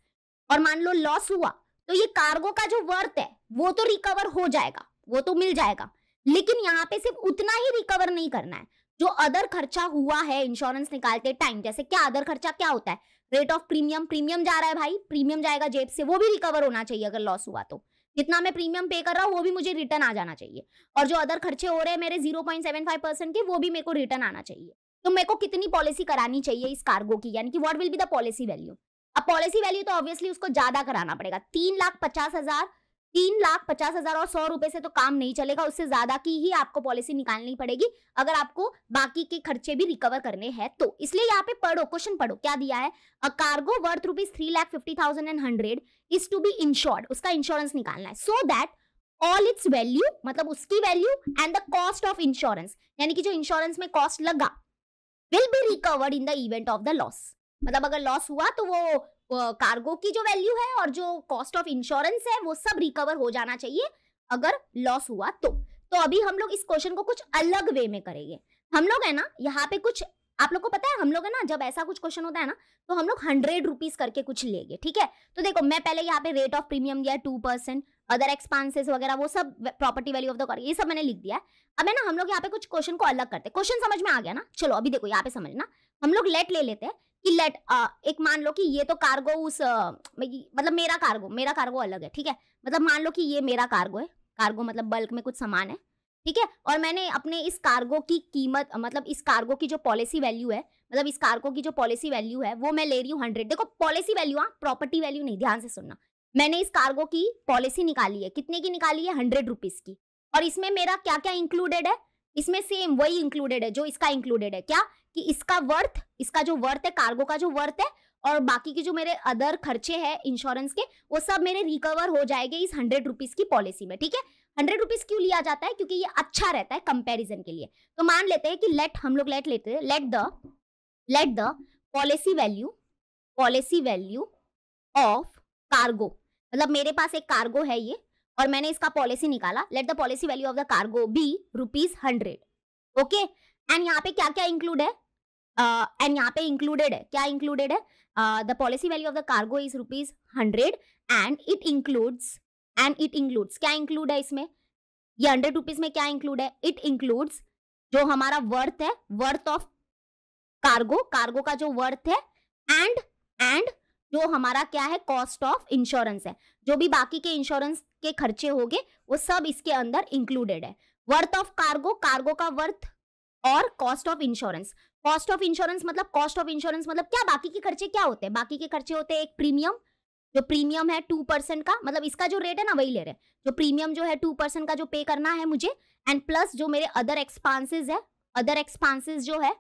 और मान लो लॉस हुआ तो ये कार्गो का जो वर्थ है वो तो रिकवर हो जाएगा, वो तो मिल जाएगा, लेकिन यहाँ पे सिर्फ उतना ही रिकवर नहीं करना है जो अदर खर्चा हुआ है इंश्योरेंस निकालते टाइम। जैसे क्या अदर खर्चा क्या होता है? रेट ऑफ प्रीमियम, प्रीमियम जा रहा है भाई, प्रीमियम जाएगा जेब से, वो भी रिकवर होना चाहिए। अगर लॉस हुआ तो जितना मैं प्रीमियम पे कर रहा हूँ वो भी मुझे रिटर्न आ जाना चाहिए, और जो अदर खर्चे हो रहे हैं मेरे zero point seven five percent के वो भी मेरे को रिटर्न आना चाहिए। तो मेरे को कितनी पॉलिसी करानी चाहिए इस कार्गो की, यानी कि what will be the policy value. अब पॉलिसी वैल्यू तो ऑब्वियसली उसको ज्यादा कराना पड़ेगा, तीन लाख पचास हजार तीन लाख पचास हजार और सौ रुपए से तो काम नहीं चलेगा, उससे ज्यादा की ही आपको पॉलिसी निकालनी पड़ेगी अगर आपको बाकी के खर्चे भी रिकवर करने हैं तो। इसलिए यहाँ पे पढ़ो, क्वेश्चन पढ़ो क्या दिया है। A cargo worth rupees three lakh fifty thousand and hundred is to be insured, उसका इंश्योरेंस निकालना है। So that all its value, मतलब उसकी value and the cost of insurance, यानी कि जो इंश्योरेंस में कॉस्ट लगा, will be recovered in the event of the loss. मतलब अगर लॉस हुआ तो वो कार्गो की जो वैल्यू है और जो कॉस्ट ऑफ इंश्योरेंस है वो सब रिकवर हो जाना चाहिए अगर लॉस हुआ तो। तो अभी हम लोग इस क्वेश्चन को कुछ अलग वे में करेंगे। हम लोग है ना यहाँ पे कुछ, आप लोग को पता है हम लोग है ना जब ऐसा कुछ क्वेश्चन होता है ना तो हम लोग हंड्रेड रुपीज करके कुछ लेंगे, ठीक है। तो देखो मैं पहले यहाँ पे रेट ऑफ प्रीमियम दिया टू परसेंट, अदर एक्सपेंसेस वगैरह वो सब, property value of the car, ये सब मैंने लिख दिया है। अब है ना हम लोग यहाँ पे कुछ क्वेश्चन को अलग करते हैं। क्वेश्चन समझ में आ गया ना? चलो अभी देखो यहाँ पे समझना, हम लोग लेट ले लेते हैं कि लेट आ, एक मान लो कि ये तो कार्गो उस आ, मतलब मेरा कार्गो मेरा कार्गो अलग है, ठीक है। मतलब मान लो कि ये मेरा कार्गो है, कार्गो मतलब बल्क में कुछ सामान है, ठीक है। और मैंने अपने इस कार्गो की कीमत, मतलब इस कार्गो की जो पॉलिसी वैल्यू है, मतलब इस कार्गो की जो पॉलिसी वैल्यू है वो मैं ले रही हूँ हंड्रेड। देखो पॉलिसी वैल्यू, हाँ प्रॉपर्टी वैल्यू नहीं, ध्यान से सुनना। मैंने इस कार्गो की पॉलिसी निकाली है, कितने की निकाली है? हंड्रेड रुपीज की। और इसमें मेरा क्या क्या इंक्लूडेड है? इसमें सेम वही इंक्लूडेड है जो इसका इंक्लूडेड है, क्या कि इसका वर्थ, इसका जो वर्थ है, कार्गो का जो वर्थ है, और बाकी के जो मेरे अदर खर्चे हैं इंश्योरेंस के वो सब मेरे रिकवर हो जाएंगे इस हंड्रेड रुपीज की पॉलिसी में, ठीक है। हंड्रेड रुपीज क्यों लिया जाता है? क्योंकि ये अच्छा रहता है कंपैरिजन के लिए। तो मान लेते हैं कि लेट हम लोग लेट लेते हैं let the let the policy value policy value of cargo, मतलब मेरे पास एक कार्गो है ये और मैंने इसका पॉलिसी निकाला। Let the policy value of the cargo be rupees hundred, okay. And यहाँ पे क्या क्या इंक्लूड है? एंड uh, यहाँ पे इंक्लूडेड है, क्या इंक्लूडेड है? The policy value of the cargo is rupees hundred and it includes and it includes क्या इंक्लूड है इसमें? ये हंड्रेड रुपीज में क्या इंक्लूड है? इट इंक्लूड्स जो हमारा वर्थ है, वर्थ ऑफ कार्गो, कार्गो का जो वर्थ है, एंड एंड जो हमारा क्या है? कॉस्ट ऑफ इंश्योरेंस है। जो भी बाकी के इंश्योरेंस के खर्चे हो गए वो सब इसके अंदर इंक्लूडेड है। वर्थ ऑफ कार्गो, कार्गो का वर्थ, और cost of insurance. Cost of insurance मतलब कॉस्ट ऑफ इंश्योरेंस मतलब क्या? बाकी के खर्चे क्या होते हैं? बाकी के खर्चे होते हैं एक प्रीमियम, जो प्रीमियम है टू परसेंट का, मतलब इसका जो रेट है ना वही ले रहे हैं, जो प्रीमियम जो है टू परसेंट का जो पे करना है मुझे, एंड प्लस जो मेरे अदर एक्सपेंसेस है, अदर एक्सपेंसेस जो है,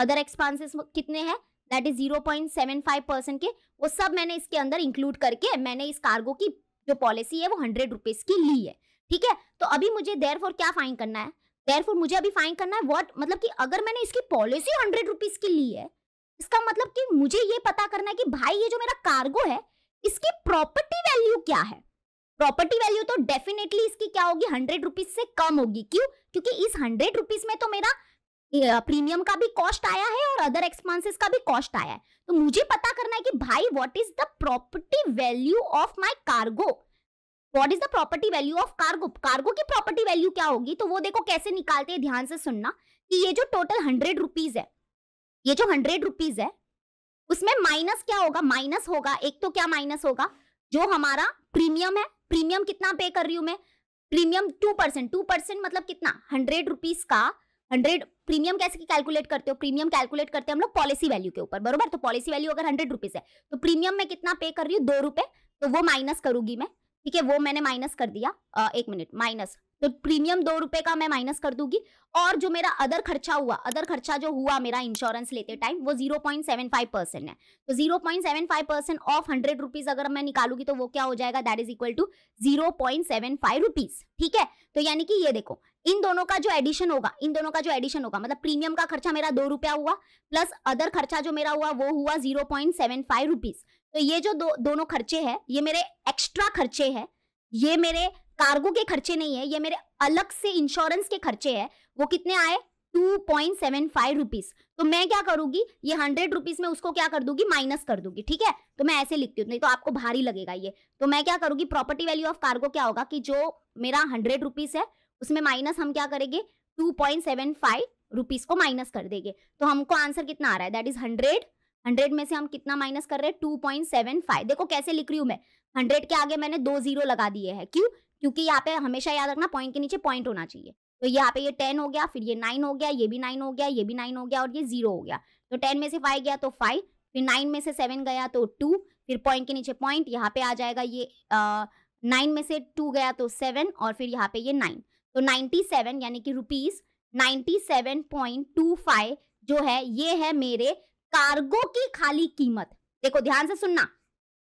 अदर एक्सपेंसेस कितने हैं? That is zero point seven five percent के, वो सब मैंने इसके अंदर इंक्लूड करके मैंने इस कार्गो की जो पॉलिसी है वो हंड्रेड रुपीज की ली है, ठीक है। तो अभी मुझे देयरफॉर क्या फाइंड करना है? देयरफॉर मुझे अभी फाइंड करना है व्हाट, मतलब कि अगर मैंने इसकी पॉलिसी हंड्रेड रुपीज की ली है, इसका मतलब कि मुझे ये पता करना है कि भाई ये जो मेरा कार्गो है इसकी प्रॉपर्टी वैल्यू क्या है। प्रॉपर्टी वैल्यू तो डेफिनेटली इसकी क्या होगी? हंड्रेड रुपीज से कम होगी। क्यों? क्योंकि इस हंड्रेड रुपीज में तो मेरा प्रीमियम का भी कॉस्ट आया है और अदर एक्सपेंसेस का भी कॉस्ट आया है। तो मुझे पता करना है कि भाई what is the property value of my cargo, what is the property value of cargo, cargo की प्रॉपर्टी वैल्यू क्या होगी। तो वो देखो कैसे निकालते हैं, ध्यान से सुनना कि ये जो टोटल हंड्रेड रुपीज है, ये जो हंड्रेड रुपीज है उसमें माइनस क्या होगा? माइनस होगा एक तो क्या माइनस होगा? जो हमारा प्रीमियम है, प्रीमियम कितना पे कर रही हूं मैं? Premium two percent two percent मतलब कितना? हंड्रेड रुपीज का हंड्रेड। प्रीमियम कैसे कैलकुलेट करते हो? प्रीमियम कैलकुलेट करते हैं हम लोग पॉलिसी वैल्यू के ऊपर, बरोबर। तो पॉलिसी वैल्यू अगर हंड्रेड रुपीज है तो प्रीमियम में कितना पे कर रही हूँ? दो रुपए। तो वो माइनस करूंगी मैं, ठीक है। वो मैंने माइनस कर दिया, आ, एक मिनट माइनस, तो प्रीमियम दो रुपए का मैं माइनस कर दूंगी, और जो मेरा अदर खर्चा हुआ, अदर खर्चा जो हुआ मेरा इंश्योरेंस लेते टाइम वो zero point seven five percent है। तो zero point seven five percent of hundred rupees अगर मैं निकालूंगी तो वो क्या हो जाएगा? That is equal to zero point seven five rupees, ठीक है। तो यानी कि ये देखो इन दोनों का जो एडिशन होगा, इन दोनों का जो एडिशन होगा, मतलब प्रीमियम का खर्चा मेरा दो रुपया हुआ प्लस अदर खर्चा जो मेरा हुआ वो हुआ zero point seven five rupees. तो ये जो दो दोनों खर्चे हैं ये मेरे एक्स्ट्रा खर्चे हैं, ये मेरे कार्गो के खर्चे नहीं है, ये मेरे अलग से इंश्योरेंस के खर्चे हैं। वो कितने आए? Two point seven five rupees. तो मैं क्या करूंगी? ये हंड्रेड रुपीज में उसको क्या कर दूंगी? माइनस कर दूंगी, ठीक है। तो मैं ऐसे लिखती हूँ, नहीं तो आपको भारी लगेगा ये। तो मैं क्या करूंगी? प्रॉपर्टी वैल्यू ऑफ कार्गो क्या होगा कि जो मेरा हंड्रेड रुपीज है उसमें माइनस हम क्या करेंगे, two point seven five rupees को माइनस कर देंगे। तो हमको आंसर कितना आ रहा है, दैट इज हंड्रेड। हंड्रेड में से हम कितना माइनस कर रहे हैं, टू पॉइंट सेवन फाइव। देखो कैसे लिख रही हूँ मैं, हंड्रेड के आगे मैंने दो जीरो लगा दिए हैं, क्यों, क्योंकि यहाँ पे हमेशा याद रखना पॉइंट के नीचे पॉइंट होना चाहिए। तो यहाँ पे ये टेन हो गया, फिर ये नाइन हो गया, ये भी नाइन हो गया, ये भी नाइन हो गया और ये जीरो हो गया। तो टेन में से फाइव गया तो फाइव, फिर नाइन में से सेवन गया तो टू, फिर पॉइंट के नीचे पॉइंट, यहाँ पे आ जाएगा ये नाइन में से टू गया तो सेवन और फिर यहाँ पे ये नाइन। तो नाइन्टी सेवन यानी कि rupees ninety seven point two five जो है ये है मेरे कार्गो की खाली कीमत। देखो ध्यान से सुनना,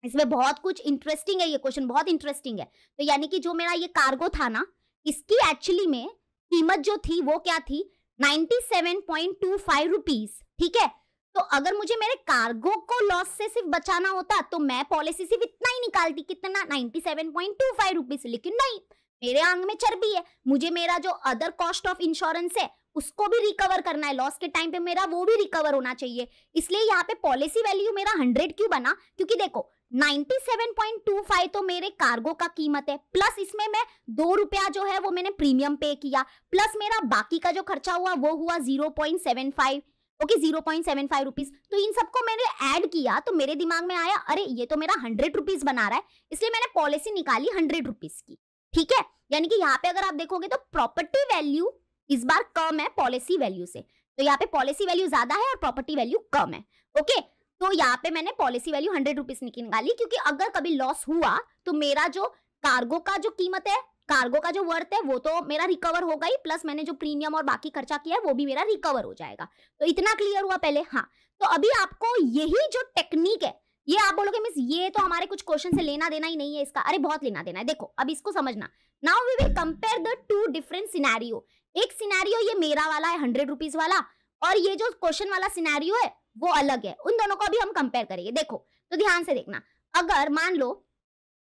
इसमें बहुत कुछ इंटरेस्टिंग है, ये क्वेश्चन बहुत इंटरेस्टिंग है। तो यानी कि जो मेरा ये कार्गो था ना, इसकी एक्चुअली में कीमत जो थी वो क्या थी, ninety seven point two five rupees, ठीक है। तो अगर मुझे मेरे कार्गो को लॉस से सिर्फ बचाना होता तो मैं पॉलिसी सिर्फ इतना ही निकालती, कितना, ninety seven point two five rupees. लेकिन नहीं, मेरे आंग में चर्बी है, मुझे मेरा जो अदर कॉस्ट ऑफ इंश्योरेंस है उसको भी रिकवर करना है, लॉस के टाइम पे मेरा वो भी रिकवर होना चाहिए। इसलिए यहाँ पे पॉलिसी वैल्यू मेरा हंड्रेड क्यों बना, क्योंकि देखो ninety seven point two five तो मेरे कार्गो का कीमत है, प्लस इसमें मैं दो रुपया जो है वो मैंने प्रीमियम पे किया, प्लस मेरा बाकी का जो खर्चा हुआ वो हुआ zero point seven five, okay zero point seven five rupees. तो इन सबको मैंने ऐड किया तो मेरे दिमाग में आया, अरे ये तो मेरा हंड्रेड रुपीज बना रहा है, इसलिए मैंने पॉलिसी निकाली हंड्रेड रुपीज की, ठीक है। यानी कि यहाँ पे अगर आप देखोगे तो प्रॉपर्टी वैल्यू इस बार कम है पॉलिसी वैल्यू से, तो यहाँ पे पॉलिसी वैल्यू ज्यादा है और प्रॉपर्टी वैल्यू कम है, ओके। तो यहाँ पे मैंने पॉलिसी वैल्यू हंड्रेड रुपीज निकाली, क्योंकि अगर कभी लॉस हुआ तो मेरा जो कार्गो का जो कीमत है, कार्गो का जो वर्थ है वो तो मेरा रिकवर होगा ही, प्लस मैंने जो प्रीमियम और बाकी खर्चा किया है वो भी मेरा रिकवर हो जाएगा। तो इतना क्लियर हुआ पहले, हाँ। तो अभी आपको यही जो टेक्निक है, ये आप बोलोगे मिस ये तो हमारे कुछ क्वेश्चन से लेना देना ही नहीं है इसका, अरे बहुत लेना देना है। देखो अब इसको समझना, now we will compare the two different scenario. एक सिनेरियो ये मेरा वाला है हंड्रेड रुपीज वाला, और ये जो क्वेश्चन वाला सिनेरियो है वो अलग है, उन दोनों को अभी हम कंपेयर करेंगे। देखो तो ध्यान से देखना, अगर मान लो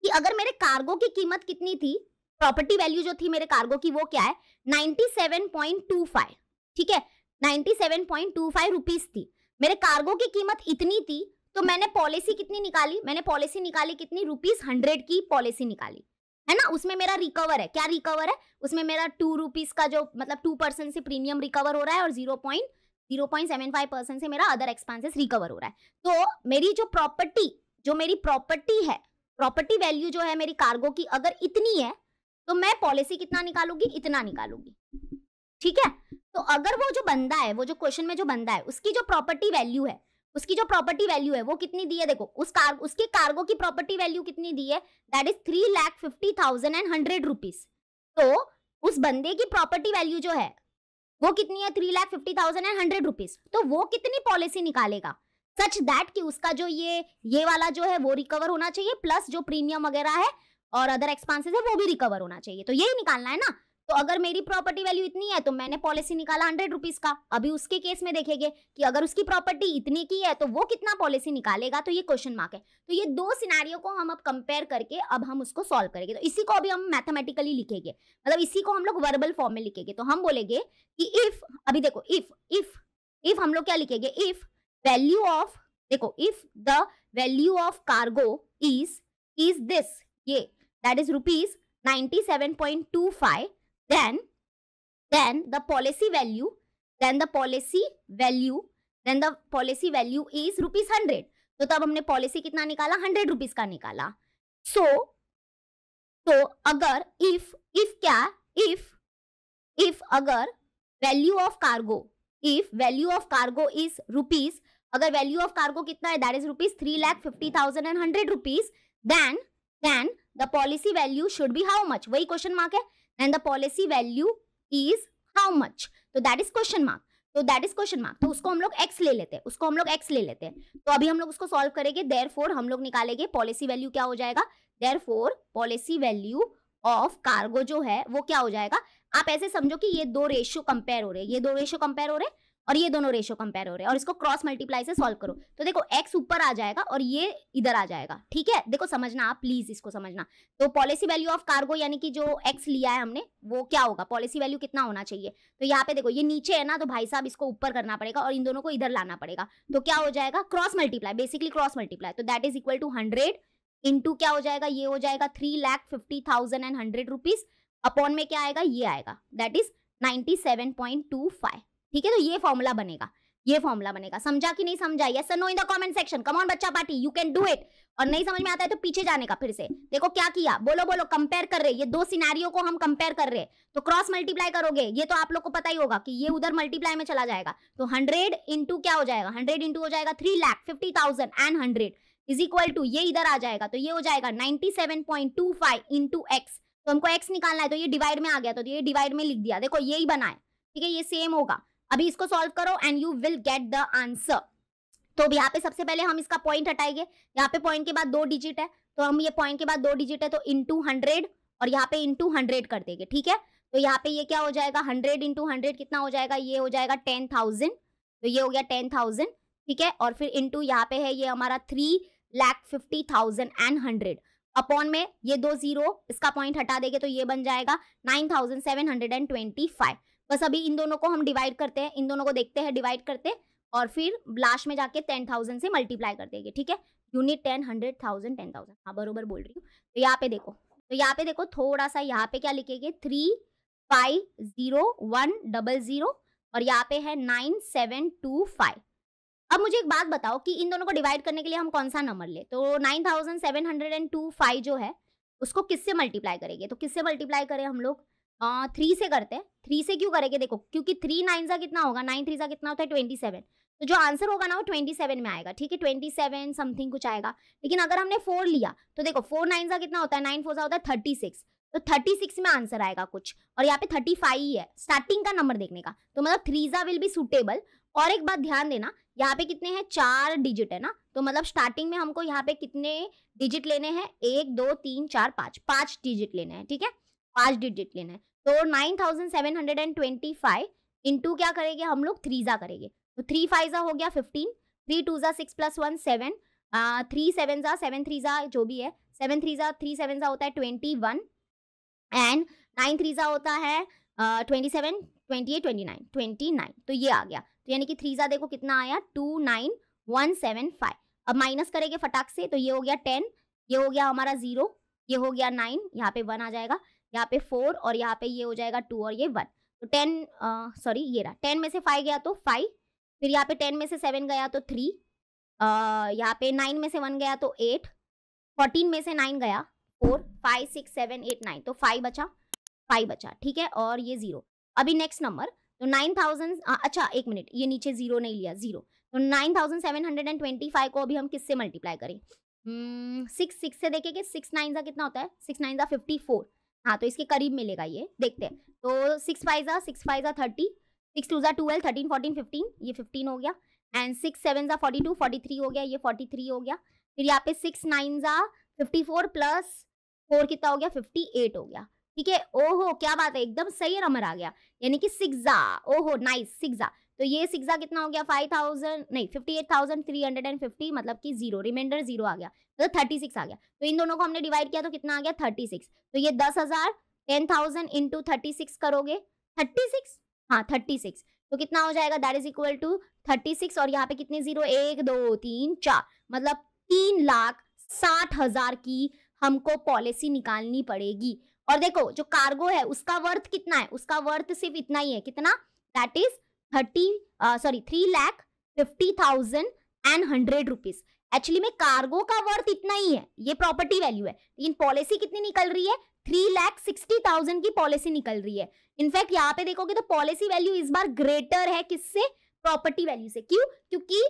कि अगर मेरे कार्गो की कीमत कितनी थी, प्रॉपर्टी वैल्यू जो थी मेरे कार्गो की वो क्या है, ninety seven point two five, ठीक है, ninety seven point two five rupees थी। मेरे कार्गो की कीमत इतनी थी तो मैंने पॉलिसी कितनी निकाली, मैंने पॉलिसी निकाली कितनी, रुपीज हंड्रेड की पॉलिसी निकाली, है ना। उसमें मेरा रिकवर है, क्या रिकवर है, उसमें मेरा टू रुपीज का जो मतलब टू परसेंट से प्रीमियम रिकवर हो रहा है और zero point zero point seven five percent से मेरा अदर एक्सपेंसेस रिकवर हो रहा है। तो मेरी जो प्रॉपर्टी जो मेरी प्रॉपर्टी है, प्रॉपर्टी वैल्यू जो है मेरी कार्गो की अगर इतनी है तो मैं पॉलिसी कितना निकालूंगी, इतना निकालूंगी, ठीक है। तो अगर वो जो बंदा है, वो जो क्वेश्चन में जो बंदा है, उसकी जो प्रॉपर्टी वैल्यू है, उसकी जो प्रॉपर्टी वैल्यू है वो कितनी दी है, देखो उस कार उसके कार्गो की प्रॉपर्टी वैल्यू कितनी दी है, that is three lakh fifty thousand and hundred rupees. तो उस बंदे की प्रॉपर्टी वैल्यू जो है वो कितनी है, three lakh fifty thousand and hundred rupees. तो वो कितनी पॉलिसी निकालेगा सच दैट कि उसका जो ये ये वाला जो है वो रिकवर होना चाहिए, प्लस जो प्रीमियम वगैरह है और अदर एक्सपेंसेस है वो भी रिकवर होना चाहिए। तो यही निकालना है ना। तो अगर मेरी प्रॉपर्टी वैल्यू इतनी है तो मैंने पॉलिसी निकाला हंड्रेड रुपीज का। अभी उसके केस में देखेंगे कि अगर उसकी प्रॉपर्टी इतनी की है तो वो कितना पॉलिसी निकालेगा, तो ये क्वेश्चन मार्क है। तो ये दो सिनेरियो को हम अब कंपेयर करके अब हम उसको सॉल्व करेंगे। तो इसी को अभी हम मैथमेटिकली लिखेंगे, मतलब इसी को हम लोग वर्बल फॉर्म में लिखेंगे। तो हम बोलेंगे कि इफ, अभी देखो इफ इफ इफ हम लोग क्या लिखेंगे, इफ वैल्यू ऑफ, देखो if the value of cargo is is this, ये that is rupees ninety seven point two five, then then the policy value then the policy value then the policy value is rupees hundred. तो तब हमने policy कितना निकाला, hundred rupees का निकाला। सो so, तो अगर if if क्या if if अगर value of cargo if value of cargo is rupees, अगर value of cargo कितना है, that is rupees three lakh fifty thousand and hundred rupees, then then the policy value should be how much, वही question mark है। And the policy value is how much? तो that is question mark. तो that is question mark. तो उसको हम लोग x ले लेते हैं, उसको हम लोग x ले लेते हैं। तो अभी हम लोग उसको solve करेंगे। Therefore हम लोग निकालेंगे policy value क्या हो जाएगा? Therefore policy value of cargo जो है वो क्या हो जाएगा? आप ऐसे समझो कि ये दो रेशियो कंपेयर हो रहे हैं, ये दो रेशियो कंपेयर हो रहे हैं और ये दोनों रेशियो कंपेयर हो रहे हैं, और इसको क्रॉस मल्टीप्लाई से सॉल्व करो। तो देखो x ऊपर आ जाएगा और ये इधर आ जाएगा, ठीक है। देखो समझना, आप प्लीज इसको समझना। तो पॉलिसी वैल्यू ऑफ कार्गो यानी कि जो x लिया है हमने वो क्या होगा, पॉलिसी वैल्यू कितना होना चाहिए। तो यहाँ पे देखो ये नीचे है ना, तो भाई साहब इसको ऊपर करना पड़ेगा और इन दोनों को इधर लाना पड़ेगा। तो क्या हो जाएगा, cross multiply, basically cross multiply. तो that is equal to hundred into क्या हो जाएगा, ये हो जाएगा three lakh fifty thousand and hundred rupees upon में क्या आएगा, ये आएगा, that is ninety seven point two five. ठीक है, तो ये फॉर्मूला बनेगा, ये फॉर्मूला बनेगा। समझा कि नहीं समझा, यस और no in the comment section. Come on बच्चा party, you can do it. और नहीं समझ में आता है तो पीछे जाने का, फिर से देखो क्या किया, बोलो बोलो। कंपेयर कर रहे, ये दो सिनेरियो को हम कंपेयर कर रहे हैं, तो क्रॉस मल्टीप्लाई करोगे। ये तो आप लोग को पता ही होगा कि ये उधर मल्टीप्लाई में चला जाएगा, तो हंड्रेड इंटू क्या हो जाएगा, हंड्रेड इंटू हो जाएगा three lakh fifty thousand and hundred is equal to, ये इधर आ जाएगा तो ये हो जाएगा ninety seven point two five into x. तो हमको एक्स निकालना है, तो ये डिवाइड में आ गया, तो ये डिवाइड में लिख दिया। देखो यही बना है, ठीक है, ये सेम होगा। अभी इसको सॉल्व करो and you will get the answer. तो यहाँ पे सबसे पहले हम इसका पॉइंट हटाएंगे, यहाँ पे पॉइंट के बाद दो डिजिट है, तो हम ये पॉइंट के बाद दो डिजिट है तो इंटू हंड्रेड और यहाँ पे इंटू हंड्रेड कर देंगे। ठीक है, तो यहाँ पे ये क्या हो जाएगा, हंड्रेड इंटू हंड्रेड कितना हो जाएगा, ये हो जाएगा टेन थाउजेंड, तो ये हो गया टेन थाउजेंड। ठीक है, और फिर इंटू यहाँ पे है ये हमारा three lakh fifty thousand and hundred upon में ये दो जीरो, इसका पॉइंट हटा देंगे तो ये बन जाएगा nine thousand seven hundred and twenty five. बस अभी इन दोनों को हम डिवाइड करते हैं, इन दोनों को देखते हैं, डिवाइड करते हैं और फिर लास्ट में जाके टेन थाउजेंड से मल्टीप्लाई कर देंगे। ठीक है, unit ten, hundred, thousand, ten thousand, हाँ बरोबर बोल रही हूँ। तो यहाँ पे देखो, तो यहाँ पे देखो थोड़ा सा, यहाँ पे क्या लिखेंगे, three five zero one double zero और यहाँ पे है नाइन सेवन टू फाइव। अब मुझे एक बात बताओ कि इन दोनों को डिवाइड करने के लिए हम कौन सा नंबर ले, तो nine thousand seven hundred and two five जो है उसको किससे मल्टीप्लाई करेंगे, तो किससे मल्टीप्लाई करें हम लोग, थ्री uh, से करते हैं। थ्री से क्यों करेंगे, देखो क्योंकि थ्री नाइन सा कितना होगा, नाइन थ्री सा कितना होता है ट्वेंटी सेवन, तो जो आंसर होगा ना वो ट्वेंटी सेवन में आएगा। ठीक है, ट्वेंटी सेवन समथिंग कुछ आएगा। लेकिन अगर हमने फोर लिया तो देखो फोर नाइन सा कितना होता है, नाइन फोर सा होता है थर्टी सिक्स, तो थर्टी सिक्स में आंसर आएगा कुछ। और यहाँ पे थर्टी फाइव ही है स्टार्टिंग का नंबर देखने का, तो मतलब थ्री सा विल बी सुटेबल। और एक बात ध्यान देना, यहाँ पे कितने हैं, चार डिजिट है ना, तो मतलब स्टार्टिंग में हमको यहाँ पे कितने डिजिट लेने हैं, एक दो तीन चार पाँच, पाँच डिजिट लेने हैं। ठीक है, पांच डिजिट लेना है, तो nine thousand seven hundred and twenty five into क्या करेंगे हम लोग, थ्री जा करेंगे, तो थ्री फाइव जा हो गया फिफ्टीन, थ्री टू जा six plus one seven, three seven जा सेवन थ्री जा जो भी है, सेवन थ्री जा थ्री सेवन जा होता है twenty one and nine three जा होता है twenty seven twenty eight twenty nine twenty nine तो ये आ गया। तो यानी कि थ्री जा देखो कितना आया, two nine one seven five. अब माइनस करेंगे फटाक से, तो ये हो गया टेन, ये हो गया हमारा जीरो, ये हो गया नाइन, यहाँ पे वन आ जाएगा, यहाँ पे फोर और यहाँ पे ये हो जाएगा टू और ये वन, तो टेन सॉरी ये रहा, टेन में से फाइव गया तो फाइव, फिर यहाँ पे टेन में से सेवन गया तो थ्री, यहाँ पे नाइन में से वन गया तो एट, फोर्टीन में से नाइन गया four, five six seven eight nine, तो फाइव बचा, फाइव बचा। ठीक है, और ये जीरो। अभी नेक्स्ट नंबर, तो नाइन थाउजेंड अच्छा एक मिनट, ये नीचे जीरो नहीं लिया, जीरो, तो nine thousand seven hundred and twenty five को अभी हम किससे मल्टीप्लाई करें, सिक्स सिक्स से देखेंगे, सिक्स नाइन का कितना होता है, सिक्स नाइन का फिफ्टी फोर, हाँ तो इसके करीब मिलेगा ये, देखते हैं। तो सिक्स फाइव जा सिक्स फाइव जा थर्टी, सिक्स टू जा ट्वेल्व, थर्टीन फोर्टीन फिफ्टीन, ये फिफ्टीन हो गया, एंड सिक्स सेवन जा फोर्टी टू, फोर्टी थ्री हो गया, ये फोर्टी थ्री हो गया, फिर यहाँ पे सिक्स नाइन जा फिफ्टी फोर प्लस फोर कितना हो गया, फिफ्टी एट हो गया। ठीक है, ओहो क्या बात है, एकदम सही नंबर आ गया, यानी कि सिक्स जा, ओहो नाइस सिक्स जा, तो ये सिक्स जा कितना हो गया, फाइव थाउजेंड नहीं fifty eight thousand three hundred and fifty, मतलब कि जीरो, रिमाइंडर जीरो आ गया, मतलब थर्टी सिक्स आ गया। तो इन दोनों को हमने डिवाइड किया तो कितना आ गया, थर्टी सिक्स। तो ये दस हजार ten thousand into thirty six करोगे, थर्टी सिक्स हाँ थर्टी सिक्स तो कितना हो जाएगा, that is equal to thirty six और यहाँ पे कितने जीरो, एक दो तीन चार, मतलब तीन लाख साठ हजार की हमको पॉलिसी निकालनी पड़ेगी। और देखो जो कार्गो है उसका वर्थ कितना है, उसका वर्थ सिर्फ इतना ही है, कितना, that is thirty sorry three lakh fifty thousand and hundred rupees. Actually में कार्गो का वर्थ इतना ही है, ये प्रॉपर्टी वैल्यू है, लेकिन पॉलिसी कितनी निकल रही है, थ्री लाख सिक्सटी थाउजेंड की पॉलिसी निकल रही है। इनफैक्ट यहाँ पे देखोगे तो पॉलिसी वैल्यू इस बार ग्रेटर है किससे, प्रॉपर्टी वैल्यू से। क्यों, क्योंकि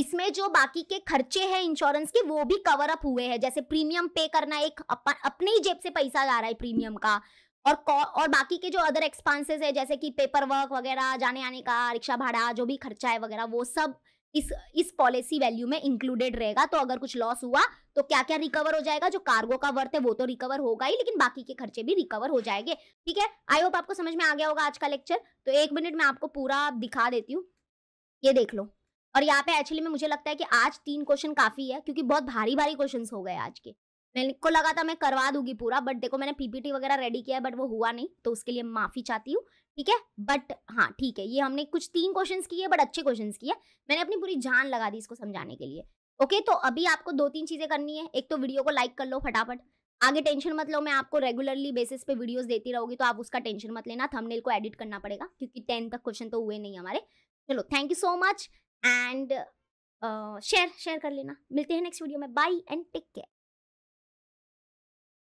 इसमें जो बाकी के खर्चे हैं इंश्योरेंस के वो भी कवर अप हुए हैं, जैसे प्रीमियम पे करना, एक अप, अपने ही जेब से पैसा जा रहा है प्रीमियम का, और और बाकी के जो अदर एक्सपेंसेस है जैसे कि पेपर वर्क वगैरह, जाने आने का, रिक्शा भाड़ा, जो भी खर्चा है वगैरह, वो सब इस इस पॉलिसी वैल्यू में इंक्लूडेड रहेगा। तो अगर कुछ लॉस हुआ तो क्या क्या रिकवर हो जाएगा, जो कार्गो का वर्थ है वो तो रिकवर होगा ही, लेकिन बाकी के खर्चे भी रिकवर हो जाएंगे। ठीक है, आई होप आपको समझ में आ गया होगा आज का लेक्चर। तो एक मिनट में आपको पूरा दिखा देती हूँ, ये देख लो। और यहाँ पे एक्चुअली में मुझे लगता है कि आज तीन क्वेश्चन काफी है, क्योंकि बहुत भारी भारी क्वेश्चन हो गए आज के। मैंने को लगा था मैं करवा दूंगी पूरा, बट देखो मैंने पीपीटी वगैरह रेडी किया है बट वो हुआ नहीं, तो उसके लिए माफी चाहती हूँ। ठीक है, बट हाँ ठीक है, ये हमने कुछ तीन क्वेश्चंस किए बट अच्छे क्वेश्चंस किए, मैंने अपनी पूरी जान लगा दी इसको समझाने के लिए। ओके, तो अभी आपको दो तीन चीजें करनी है। एक तो वीडियो को लाइक कर लो फटाफट, आगे टेंशन मत लो, मैं आपको रेगुलरली बेसिस पे वीडियोस देती रहूंगी, तो आप उसका टेंशन मत लेना। थंबनेल को एडिट करना पड़ेगा क्योंकि टेन तक क्वेश्चन तो हुए नहीं हमारे। चलो thank you so much and share share कर लेना। मिलते हैं नेक्स्ट वीडियो में, बाय एंड टेक केयर।